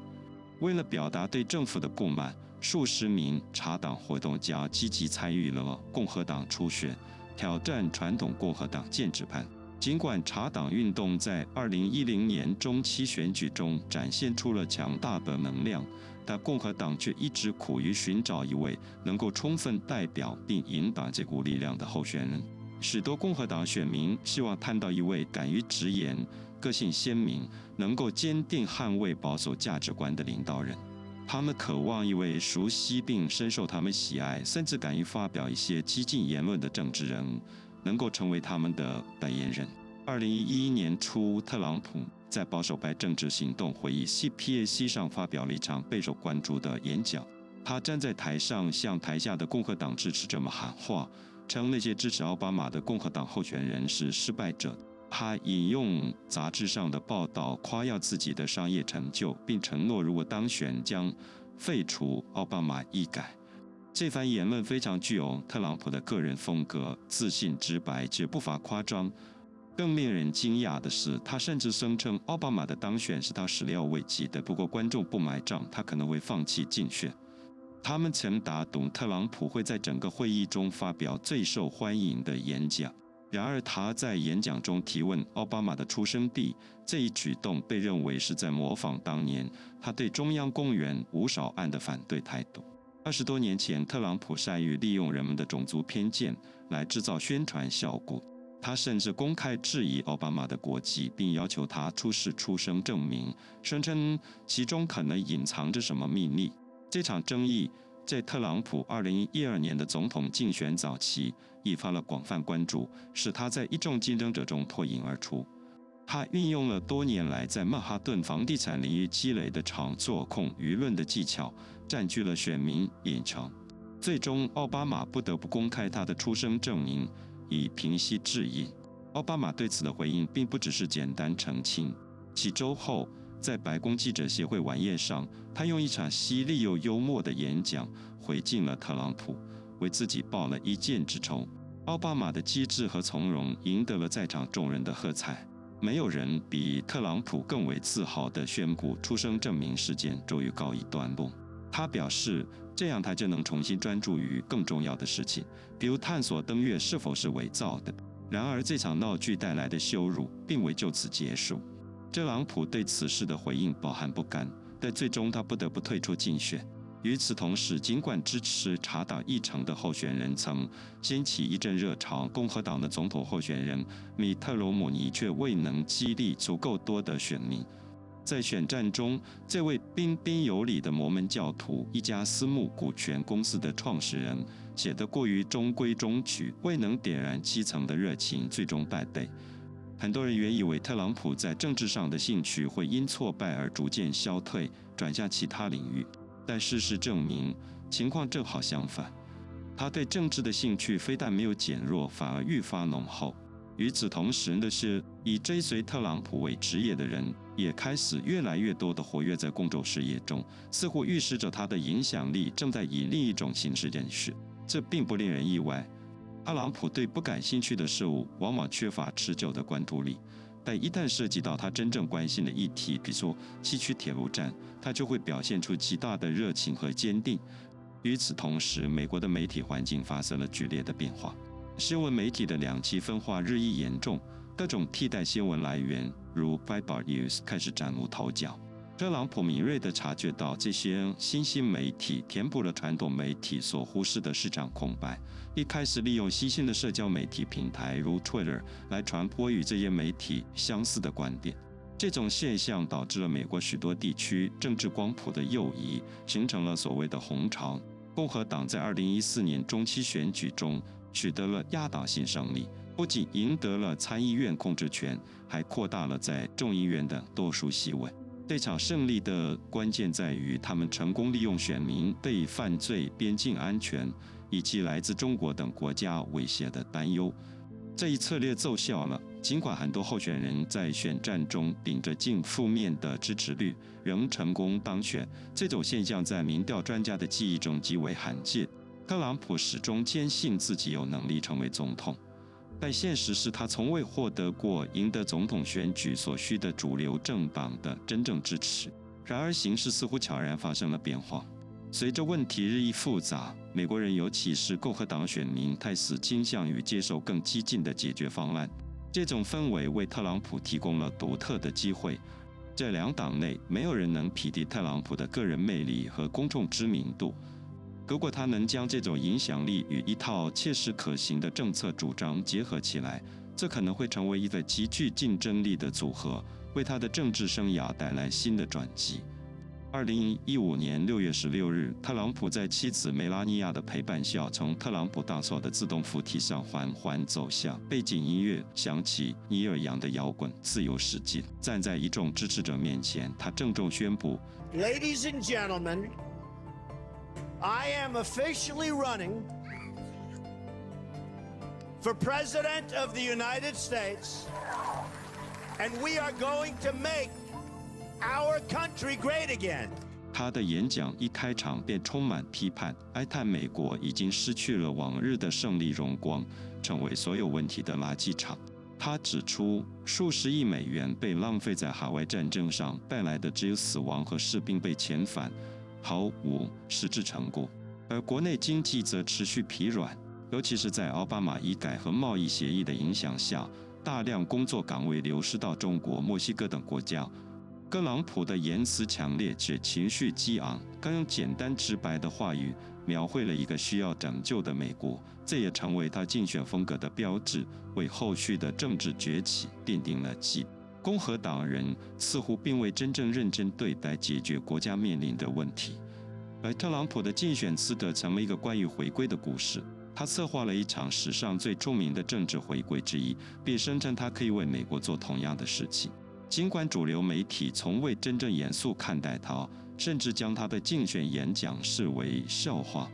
为了表达对政府的不满，数十名查党活动家积极参与了共和党初选，挑战传统共和党建制派。 尽管查党运动在2010年中期选举中展现出了强大的能量，但共和党却一直苦于寻找一位能够充分代表并引导这股力量的候选人。许多共和党选民希望看到一位敢于直言、个性鲜明、能够坚定捍卫保守价值观的领导人。他们渴望一位熟悉并深受他们喜爱，甚至敢于发表一些激进言论的政治人物。 能够成为他们的代言人。2011年初，特朗普在保守派政治行动会议 （CPAC） 上发表了一场备受关注的演讲。他站在台上，向台下的共和党支持者们喊话，称那些支持奥巴马的共和党候选人是失败者。他引用杂志上的报道，夸耀自己的商业成就，并承诺如果当选，将废除奥巴马医改。 这番言论非常具有特朗普的个人风格，自信、直白，且不乏夸张。更令人惊讶的是，他甚至声称奥巴马的当选是他始料未及的。不过，观众不买账，他可能会放弃竞选。他们曾打赌特朗普会在整个会议中发表最受欢迎的演讲。然而，他在演讲中提问奥巴马的出生地，这一举动被认为是在模仿当年他对中央公园五少案的反对态度。 20多年前，特朗普善于利用人们的种族偏见来制造宣传效果。他甚至公开质疑奥巴马的国籍，并要求他出示出生证明，声称其中可能隐藏着什么秘密。这场争议在特朗普2012年的总统竞选早期引发了广泛关注，使他在一众竞争者中脱颖而出。 他运用了多年来在曼哈顿房地产领域积累的炒作控舆论的技巧，占据了选民眼球。最终，奥巴马不得不公开他的出生证明，以平息质疑。奥巴马对此的回应并不只是简单澄清。几周后，在白宫记者协会晚宴上，他用一场犀利又幽默的演讲回敬了特朗普，为自己报了一箭之仇。奥巴马的机智和从容赢得了在场众人的喝彩。 没有人比特朗普更为自豪地宣布出生证明事件终于告一段落。他表示，这样他就能重新专注于更重要的事情，比如探索登月是否是伪造的。然而，这场闹剧带来的羞辱并未就此结束。特朗普对此事的回应饱含不甘，但最终他不得不退出竞选。与此同时，尽管支持查党议程的候选人曾掀起一阵热潮，共和党的总统候选人米特罗姆尼却未能激励足够多的选民。在选战中，这位彬彬有礼的摩门教徒，一家私募股权公司的创始人，显得过于中规中矩，未能点燃基层的热情，最终败北。很多人原以为特朗普在政治上的兴趣会因挫败而逐渐消退，转向其他领域。 但事实证明，情况正好相反。他对政治的兴趣非但没有减弱，反而愈发浓厚。与此同时的是，以追随特朗普为职业的人，也开始越来越多地活跃在公众事业中，似乎预示着他的影响力正在以另一种形式延续。这并不令人意外。特朗普对不感兴趣的事物往往缺乏持久的关注力。 但一旦涉及到他真正关心的议题，比如说西区铁路站，他就会表现出极大的热情和坚定。与此同时，美国的媒体环境发生了剧烈的变化，新闻媒体的两极分化日益严重，各种替代新闻来源如 Breitbart News 开始崭露头角。特朗普敏锐地察觉到，这些新兴媒体填补了传统媒体所忽视的市场空白。一开始利用新兴的社交媒体平台如 Twitter 来传播与这些媒体相似的观点。这种现象导致了美国许多地区政治光谱的右移，形成了所谓的“红潮”。共和党在2014年中期选举中取得了压倒性胜利，不仅赢得了参议院控制权，还扩大了在众议院的多数席位。这场胜利的关键在于，他们成功利用选民对犯罪、边境安全以及来自中国等国家威胁的担忧。这一策略奏效了，尽管很多候选人在选战中顶着净负面的支持率仍成功当选。这种现象在民调专家的记忆中极为罕见。特朗普始终坚信自己有能力成为总统，但现实是他从未获得过赢得总统选举所需的主流政党的真正支持。然而，形势似乎悄然发生了变化。随着问题日益复杂，美国人尤其是共和党选民开始倾向于接受更激进的解决方案。这种氛围为特朗普提供了独特的机会。在两党内，没有人能匹敌特朗普的个人魅力和公众知名度。如果他能将这种影响力与一套切实可行的政策主张结合起来，这可能会成为一个极具竞争力的组合，为他的政治生涯带来新的转机。2015年6月16日，特朗普在妻子梅拉尼亚的陪伴下，从特朗普大厦的自动扶梯上缓缓走下。背景音乐响起，尼尔杨的摇滚《自由使劲》。站在一众支持者面前，他郑重宣布 ：“Ladies and gentlemen, I am officially running for President of the United States, and we are going to make.” Our country great again. 他的演讲一开场便充满批判，哀叹美国已经失去了往日的胜利荣光，成为所有问题的垃圾场。他指出，数十亿美元被浪费在海外战争上，带来的只有死亡和士兵被遣返，毫无实质成果。而国内经济则持续疲软，尤其是在奥巴马医改和贸易协议的影响下，大量工作岗位流失到中国、墨西哥等国家。特朗普的言辞强烈且情绪激昂，刚用简单直白的话语描绘了一个需要拯救的美国，这也成为他竞选风格的标志，为后续的政治崛起奠定了基。共和党人似乎并未真正认真对待解决国家面临的问题，而特朗普的竞选资格成了一个关于回归的故事。他策划了一场史上最著名的政治回归之一，并声称他可以为美国做同样的事情。尽管主流媒体从未真正严肃看待他，甚至将他的竞选演讲视为笑话，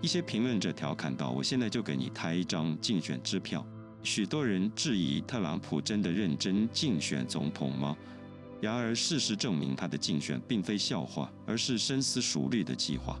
一些评论者调侃道：“我现在就给你开一张竞选支票。”许多人质疑特朗普真的认真竞选总统吗？然而，事实证明他的竞选并非笑话，而是深思熟虑的计划。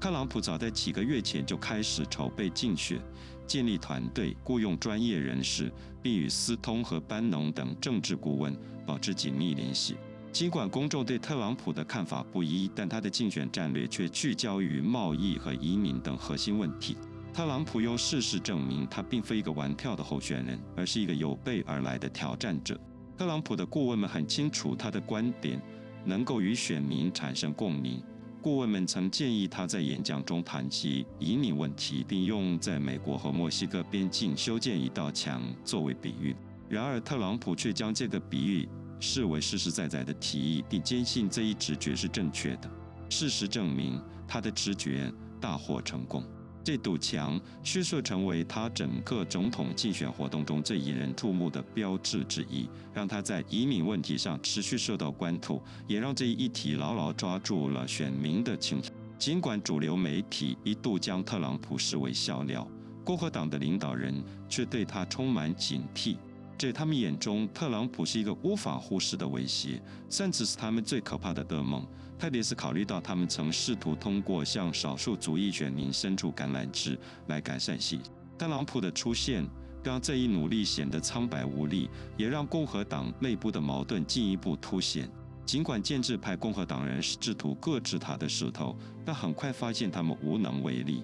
特朗普早在几个月前就开始筹备竞选，建立团队，雇佣专业人士，并与斯通和班农等政治顾问保持紧密联系。尽管公众对特朗普的看法不一，但他的竞选战略却聚焦于贸易和移民等核心问题。特朗普用事实证明他并非一个玩票的候选人，而是一个有备而来的挑战者。特朗普的顾问们很清楚他的观点能够与选民产生共鸣。顾问们曾建议他在演讲中谈及移民问题，并用在美国和墨西哥边境修建一道墙作为比喻。然而，特朗普却将这个比喻视为实实在在的提议，并坚信这一直觉是正确的。事实证明，他的直觉大获成功。这堵墙迅速成为他整个总统竞选活动中最引人注目的标志之一，让他在移民问题上持续受到关注，也让这一议题牢牢抓住了选民的情绪。尽管主流媒体一度将特朗普视为笑料，共和党的领导人却对他充满警惕。在他们眼中，特朗普是一个无法忽视的威胁，甚至是他们最可怕的噩梦。特别是考虑到他们曾试图通过向少数族裔选民伸出橄榄枝来改善形势。特朗普的出现让这一努力显得苍白无力，也让共和党内部的矛盾进一步凸显。尽管建制派共和党人试图搁置他的势头，但很快发现他们无能为力。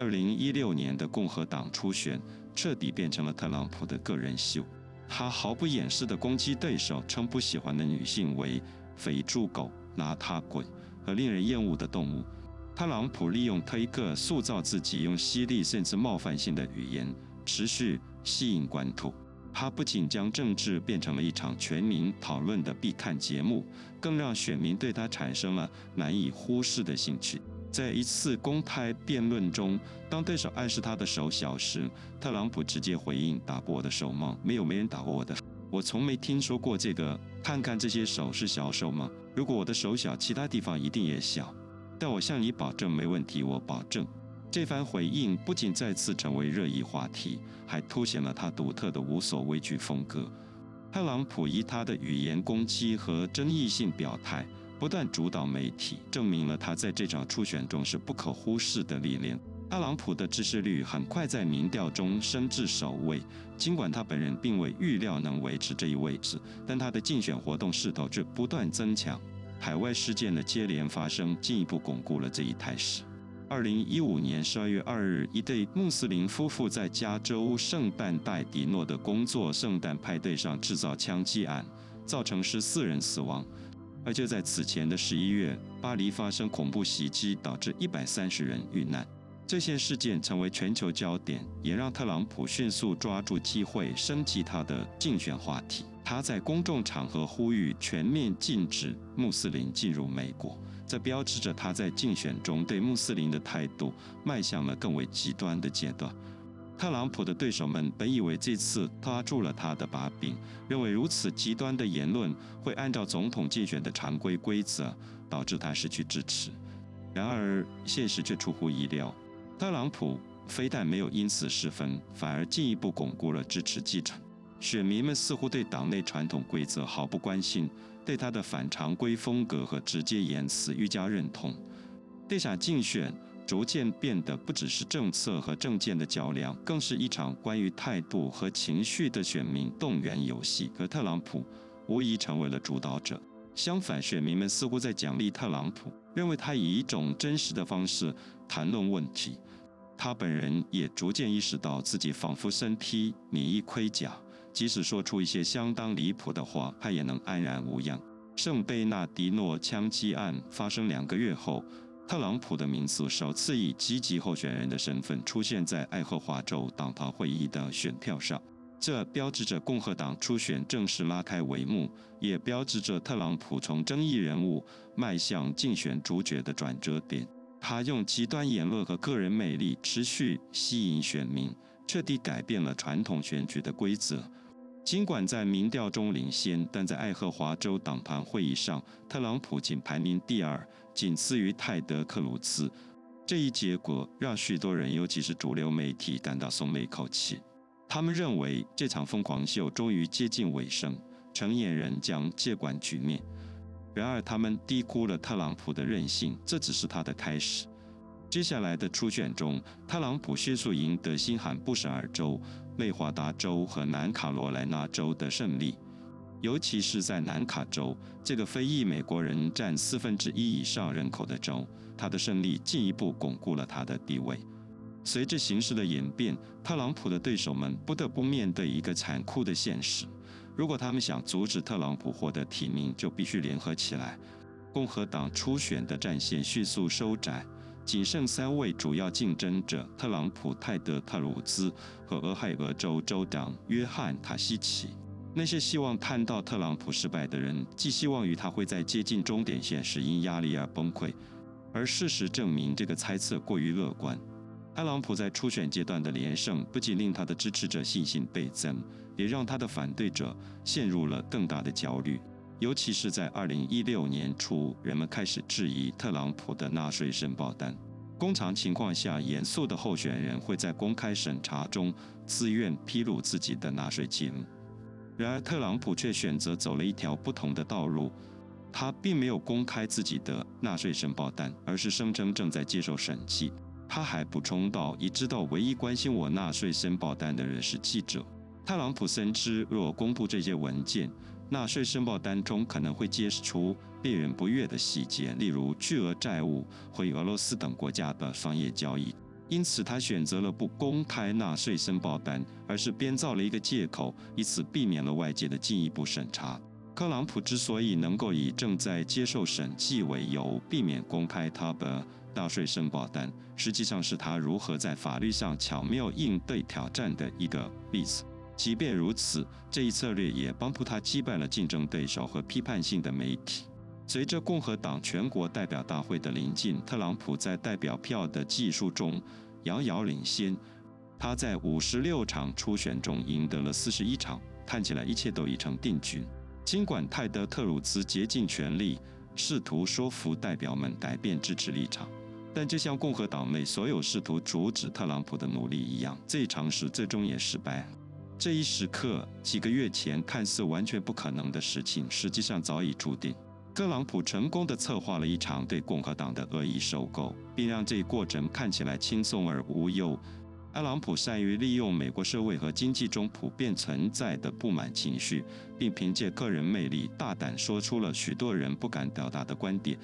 2016年的共和党初选彻底变成了特朗普的个人秀。他毫不掩饰地攻击对手，称不喜欢的女性为肥猪狗、邋遢鬼和令人厌恶的动物。特朗普利用推特塑造自己，用犀利甚至冒犯性的语言持续吸引关注。他不仅将政治变成了一场全民讨论的必看节目，更让选民对他产生了难以忽视的兴趣。在一次公开辩论中，当对手暗示他的手小时，特朗普直接回应：“打破我的手吗？没人打过我的。我从没听说过这个。看看这些手是小手吗？如果我的手小，其他地方一定也小。但我向你保证没问题，我保证。”这番回应不仅再次成为热议话题，还凸显了他独特的无所畏惧风格。特朗普以他的语言攻击和争议性表态，不断主导媒体，证明了他在这场初选中是不可忽视的力量。特朗普的支持率很快在民调中升至首位，尽管他本人并未预料能维持这一位置，但他的竞选活动势头却不断增强。海外事件的接连发生，进一步巩固了这一态势。2015年12月2日，一对穆斯林夫妇在加州圣半代迪诺的工作圣诞派对上制造枪击案，造成14人死亡。而就在此前的11月，巴黎发生恐怖袭击，导致130人遇难。这些事件成为全球焦点，也让特朗普迅速抓住机会升级他的竞选话题。他在公众场合呼吁全面禁止穆斯林进入美国，这标志着他在竞选中对穆斯林的态度迈向了更为极端的阶段。特朗普的对手们本以为这次抓住了他的把柄，认为如此极端的言论会按照总统竞选的常规规则，导致他失去支持。然而，现实却出乎意料，特朗普非但没有因此失分，反而进一步巩固了支持基础。选民们似乎对党内传统规则毫不关心，对他的反常规风格和直接言辞愈加认同。这场竞选逐渐变得不只是政策和政见的较量，更是一场关于态度和情绪的选民动员游戏。而特朗普无疑成为了主导者。相反，选民们似乎在奖励特朗普，认为他以一种真实的方式谈论问题。他本人也逐渐意识到自己仿佛身披免疫盔甲，即使说出一些相当离谱的话，他也能安然无恙。圣贝纳迪诺枪击案发生2个月后，特朗普的名字首次以积极候选人的身份出现在爱荷华州党团会议的选票上，这标志着共和党初选正式拉开帷幕，也标志着特朗普从争议人物迈向竞选主角的转折点。他用极端言论和个人魅力持续吸引选民，彻底改变了传统选举的规则。尽管在民调中领先，但在爱荷华州党团会议上，特朗普仅排名第2，仅次于泰德·克鲁兹。这一结果让许多人，尤其是主流媒体感到松了一口气。他们认为这场疯狂秀终于接近尾声，成年人将接管局面。然而，他们低估了特朗普的韧性，这只是他的开始。接下来的初选中，特朗普迅速赢得新罕布什尔州、内华达州和南卡罗来纳州的胜利，尤其是在南卡州，这个非裔美国人占1/4以上人口的州，他的胜利进一步巩固了他的地位。随着形势的演变，特朗普的对手们不得不面对一个残酷的现实：如果他们想阻止特朗普获得提名，就必须联合起来。共和党初选的战线迅速收窄，仅剩3位主要竞争者：特朗普、泰德·克鲁兹和俄亥俄州州长约翰·塔西奇。那些希望看到特朗普失败的人，寄希望于他会在接近终点线时因压力而崩溃，而事实证明这个猜测过于乐观。特朗普在初选阶段的连胜，不仅令他的支持者信心倍增，也让他的反对者陷入了更大的焦虑。尤其是在2016年初，人们开始质疑特朗普的纳税申报单。通常情况下，严肃的候选人会在公开审查中自愿披露自己的纳税记录。然而，特朗普却选择走了一条不同的道路。他并没有公开自己的纳税申报单，而是声称正在接受审计。他还补充到：“已知道唯一关心我纳税申报单的人是记者。”特朗普深知，若公布这些文件，纳税申报单中可能会揭示出令人不悦的细节，例如巨额债务、回俄罗斯等国家的商业交易。因此，他选择了不公开纳税申报单，而是编造了一个借口，以此避免了外界的进一步审查。特朗普之所以能够以正在接受审计为由避免公开他的纳税申报单，实际上是他如何在法律上巧妙应对挑战的一个例子。即便如此，这一策略也帮助他击败了竞争对手和批判性的媒体。随着共和党全国代表大会的临近，特朗普在代表票的计数中遥遥领先。他在56场初选中赢得了41场，看起来一切都已成定局。尽管泰德·特鲁兹竭尽全力试图说服代表们改变支持立场，但就像共和党内所有试图阻止特朗普的努力一样，这一尝试最终也失败。这一时刻，几个月前看似完全不可能的事情，实际上早已注定。特朗普成功地策划了一场对共和党的恶意收购，并让这一过程看起来轻松而无忧。特朗普善于利用美国社会和经济中普遍存在的不满情绪，并凭借个人魅力大胆说出了许多人不敢表达的观点。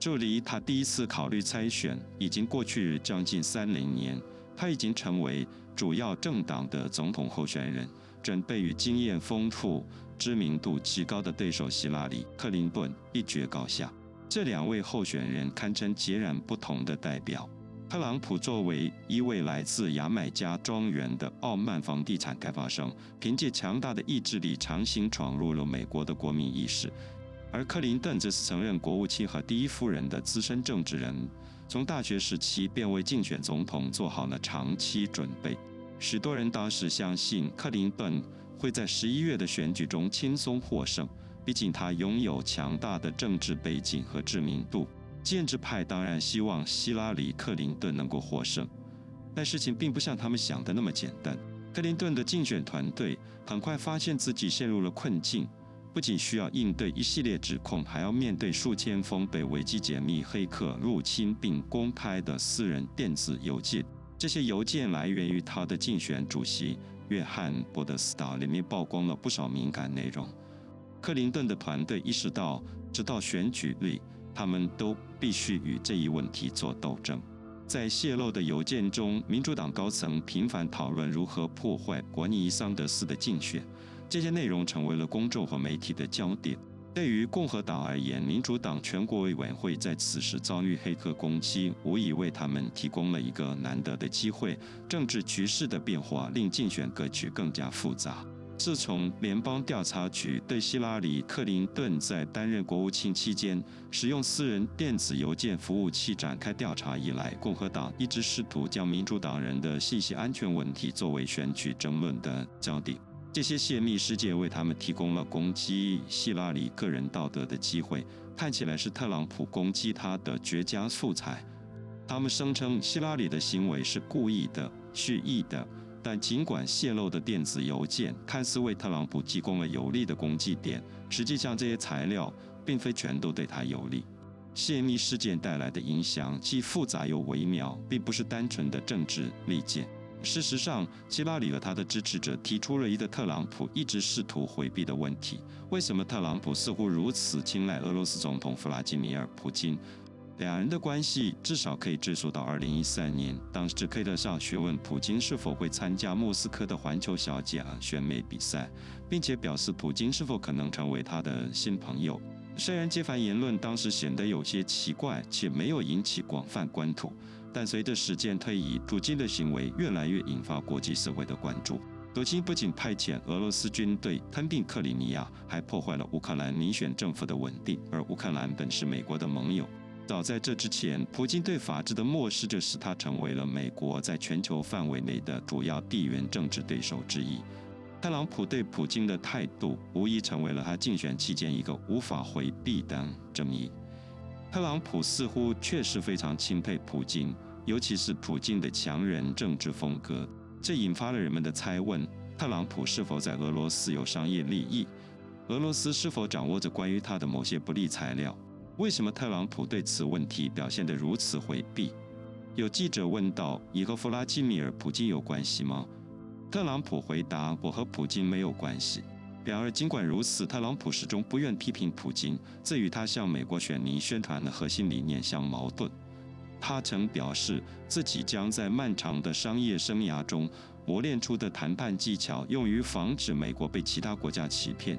距离他第一次考虑参选已经过去将近30年，他已经成为主要政党的总统候选人，准备与经验丰富、知名度极高的对手希拉里·克林顿一决高下。这两位候选人堪称截然不同的代表。特朗普作为一位来自牙买加庄园的傲慢房地产开发商，凭借强大的意志力强行闯入了美国的国民意识，而克林顿则是曾任国务卿和第一夫人的资深政治人物，从大学时期便为竞选总统做好了长期准备。许多人当时相信克林顿会在11月的选举中轻松获胜，毕竟他拥有强大的政治背景和知名度。建制派当然希望希拉里·克林顿能够获胜，但事情并不像他们想的那么简单。克林顿的竞选团队很快发现自己陷入了困境，不仅需要应对一系列指控，还要面对数千封被维基解密黑客入侵并公开的私人电子邮件。这些邮件来源于他的竞选主席约翰·伯德斯塔，里面曝光了不少敏感内容。克林顿的团队意识到，直到选举日，他们都必须与这一问题做斗争。在泄露的邮件中，民主党高层频繁讨论如何破坏伯尼·桑德斯的竞选，这些内容成为了公众和媒体的焦点。对于共和党而言，民主党全国委员会在此时遭遇黑客攻击，无疑为他们提供了一个难得的机会。政治局势的变化令竞选格局更加复杂。自从联邦调查局对希拉里·克林顿在担任国务卿期间使用私人电子邮件服务器展开调查以来，共和党一直试图将民主党人的信息安全问题作为选举争论的焦点。这些泄密事件为他们提供了攻击希拉里个人道德的机会，看起来是特朗普攻击他的绝佳素材。他们声称希拉里的行为是故意的、蓄意的，但尽管泄露的电子邮件看似为特朗普提供了有力的攻击点，实际上这些材料并非全都对他有利。泄密事件带来的影响既复杂又微妙，并不是单纯的政治利剑。事实上，希拉里和他的支持者提出了一个特朗普一直试图回避的问题：为什么特朗普似乎如此青睐俄罗斯总统弗拉基米尔·普京？两人的关系至少可以追溯到2013年，当时科特上询问普京是否会参加莫斯科的环球小姐选美比赛，并且表示普京是否可能成为他的新朋友。虽然这番言论当时显得有些奇怪，且没有引起广泛关注，但随着时间推移，普京的行为越来越引发国际社会的关注。普京不仅派遣俄罗斯军队吞并克里米亚，还破坏了乌克兰民选政府的稳定，而乌克兰本是美国的盟友。早在这之前，普京对法治的漠视就使他成为了美国在全球范围内的主要地缘政治对手之一。特朗普对普京的态度无疑成为了他竞选期间一个无法回避的争议。特朗普似乎确实非常钦佩普京，尤其是普京的强人政治风格，这引发了人们的猜问：特朗普是否在俄罗斯有商业利益？俄罗斯是否掌握着关于他的某些不利材料？为什么特朗普对此问题表现得如此回避？有记者问道：“你和弗拉基米尔·普京有关系吗？”特朗普回答：“我和普京没有关系。”然而，尽管如此，特朗普始终不愿批评普京，这与他向美国选民宣传的核心理念相矛盾。他曾表示自己将在漫长的商业生涯中磨练出的谈判技巧，用于防止美国被其他国家欺骗。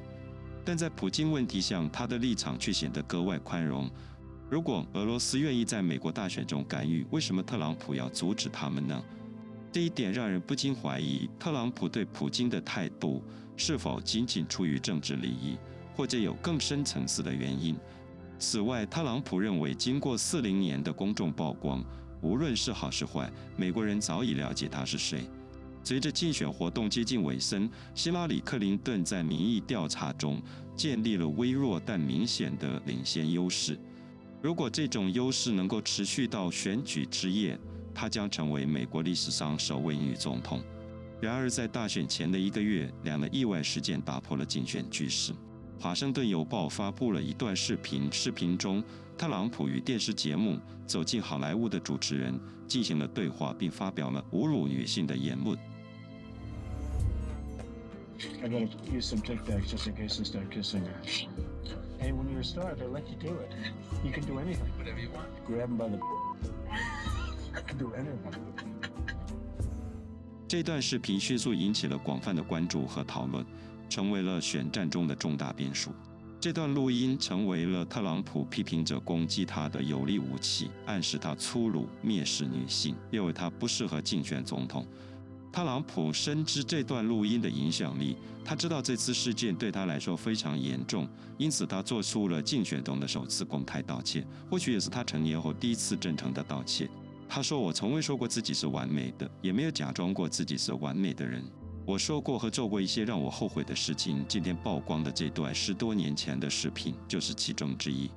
但在普京问题上，他的立场却显得格外宽容。如果俄罗斯愿意在美国大选中干预，为什么特朗普要阻止他们呢？这一点让人不禁怀疑，特朗普对普京的态度是否仅仅出于政治利益，或者有更深层次的原因。此外，特朗普认为，经过40年的公众曝光，无论是好是坏，美国人早已了解他是谁。随着竞选活动接近尾声，希拉里·克林顿在民意调查中建立了微弱但明显的领先优势。如果这种优势能够持续到选举之夜，她将成为美国历史上首位女总统。然而，在大选前的1个月，2个意外事件打破了竞选局势。《华盛顿邮报》发布了一段视频，视频中，特朗普与电视节目《走进好莱坞》的主持人进行了对话，并发表了侮辱女性的言论。I'm gonna use some Tic Tacs just in case they start kissing her. Hey, when you're a star, they let you do it. You can do anything. Whatever you want. Grab them by the. I can do anything. 这段视频迅速引起了广泛的关注和讨论，成为了选战中的重大变数。这段录音成为了特朗普批评者攻击他的有力武器，暗示他粗鲁、蔑视女性，认为他不适合竞选总统。特朗普深知这段录音的影响力，他知道这次事件对他来说非常严重，因此他做出了竞选中的首次公开道歉，或许也是他成年后第一次真诚的道歉。他说：“我从未说过自己是完美的，也没有假装过自己是完美的人。我说过和做过一些让我后悔的事情。今天曝光的这段10多年前的视频就是其中之一。”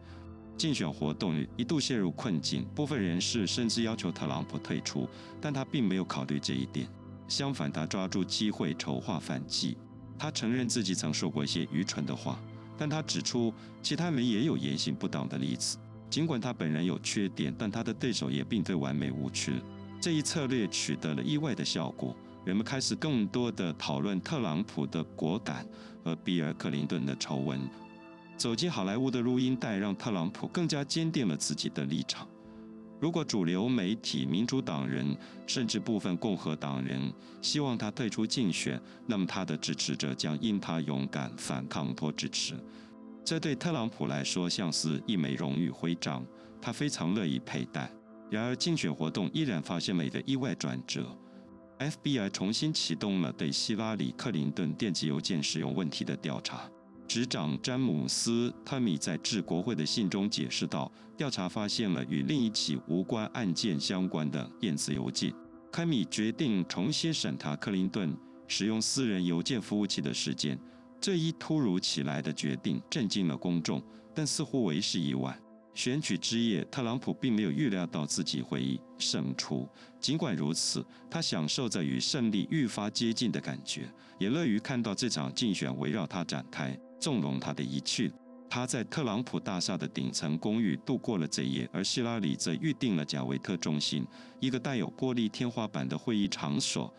竞选活动一度陷入困境，部分人士甚至要求特朗普退出，但他并没有考虑这一点。相反，他抓住机会筹划反击。他承认自己曾说过一些愚蠢的话，但他指出其他人也有言行不当的例子。尽管他本人有缺点，但他的对手也并非完美无缺。这一策略取得了意外的效果，人们开始更多地讨论特朗普的果敢和比尔·克林顿的丑闻。走进好莱坞的录音带让特朗普更加坚定了自己的立场。如果主流媒体、民主党人甚至部分共和党人希望他退出竞选，那么他的支持者将因他勇敢反抗而支持。这对特朗普来说像是一枚荣誉徽章，他非常乐意佩戴。然而，竞选活动依然发生了一个意外转折。FBI 重新启动了对希拉里·克林顿电子邮件使用问题的调查。执掌詹姆斯·特米在致国会的信中解释道，调查发现了与另一起无关案件相关的电子邮件。科米决定重新审查克林顿使用私人邮件服务器的事件。这一突如其来的决定震惊了公众，但似乎为时已晚。选举之夜，特朗普并没有预料到自己会胜出。尽管如此，他享受着与胜利愈发接近的感觉，也乐于看到这场竞选围绕他展开，纵容他的一切。他在特朗普大厦的顶层公寓度过了这夜，而希拉里则预定了贾维特中心，一个带有玻璃天花板的会议场所。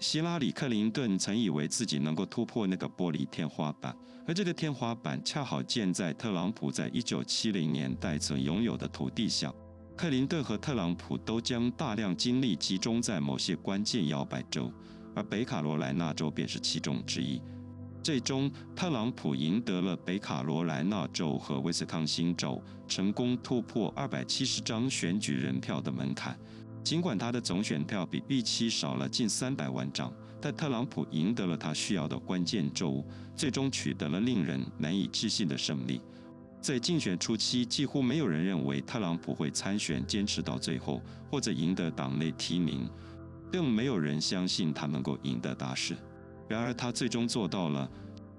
希拉里·克林顿曾以为自己能够突破那个玻璃天花板，而这个天花板恰好建在特朗普在1970年代所拥有的土地上。克林顿和特朗普都将大量精力集中在某些关键摇摆州，而北卡罗来纳州便是其中之一。最终，特朗普赢得了北卡罗来纳州和威斯康星州，成功突破270张选举人票的门槛。尽管他的总选票比预期少了近300万张，但特朗普赢得了他需要的关键州，最终取得了令人难以置信的胜利。在竞选初期，几乎没有人认为特朗普会参选坚持到最后，或者赢得党内提名，更没有人相信他能够赢得大选。然而，他最终做到了。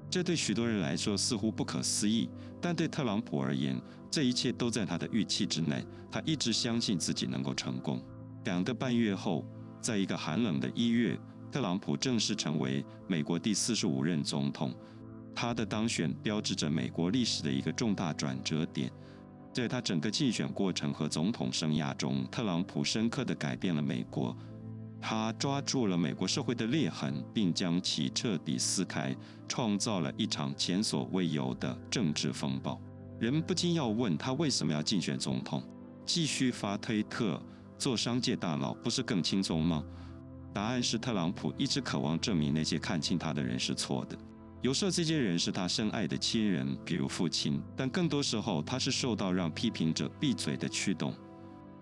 这对许多人来说似乎不可思议，但对特朗普而言，这一切都在他的预期之内。他一直相信自己能够成功。2个半月后，在一个寒冷的1月，特朗普正式成为美国第45任总统。他的当选标志着美国历史的一个重大转折点。在他整个竞选过程和总统生涯中，特朗普深刻地改变了美国。他抓住了美国社会的裂痕，并将其彻底撕开，创造了一场前所未有的政治风暴。人不禁要问他为什么要竞选总统？继续发推特？做商界大佬不是更轻松吗？答案是，特朗普一直渴望证明那些看清他的人是错的。有时候这些人是他深爱的亲人，比如父亲，但更多时候他是受到让批评者闭嘴的驱动。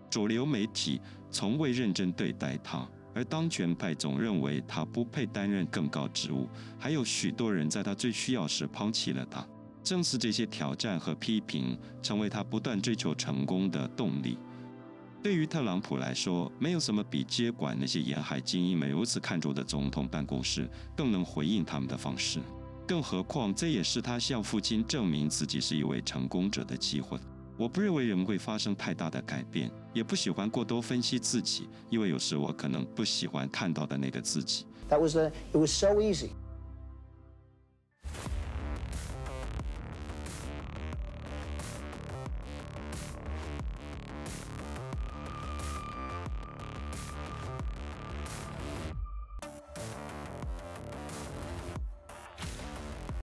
主流媒体从未认真对待他，而当权派总认为他不配担任更高职务，还有许多人在他最需要时抛弃了他。正是这些挑战和批评，成为他不断追求成功的动力。对于特朗普来说，没有什么比接管那些沿海精英们如此看重的总统办公室更能回应他们的方式。更何况，这也是他向父亲证明自己是一位成功者的机会。我不认为人会发生太大的改变，也不喜欢过多分析自己，因为有时我可能不喜欢看到的那个自己。That was it was so easy.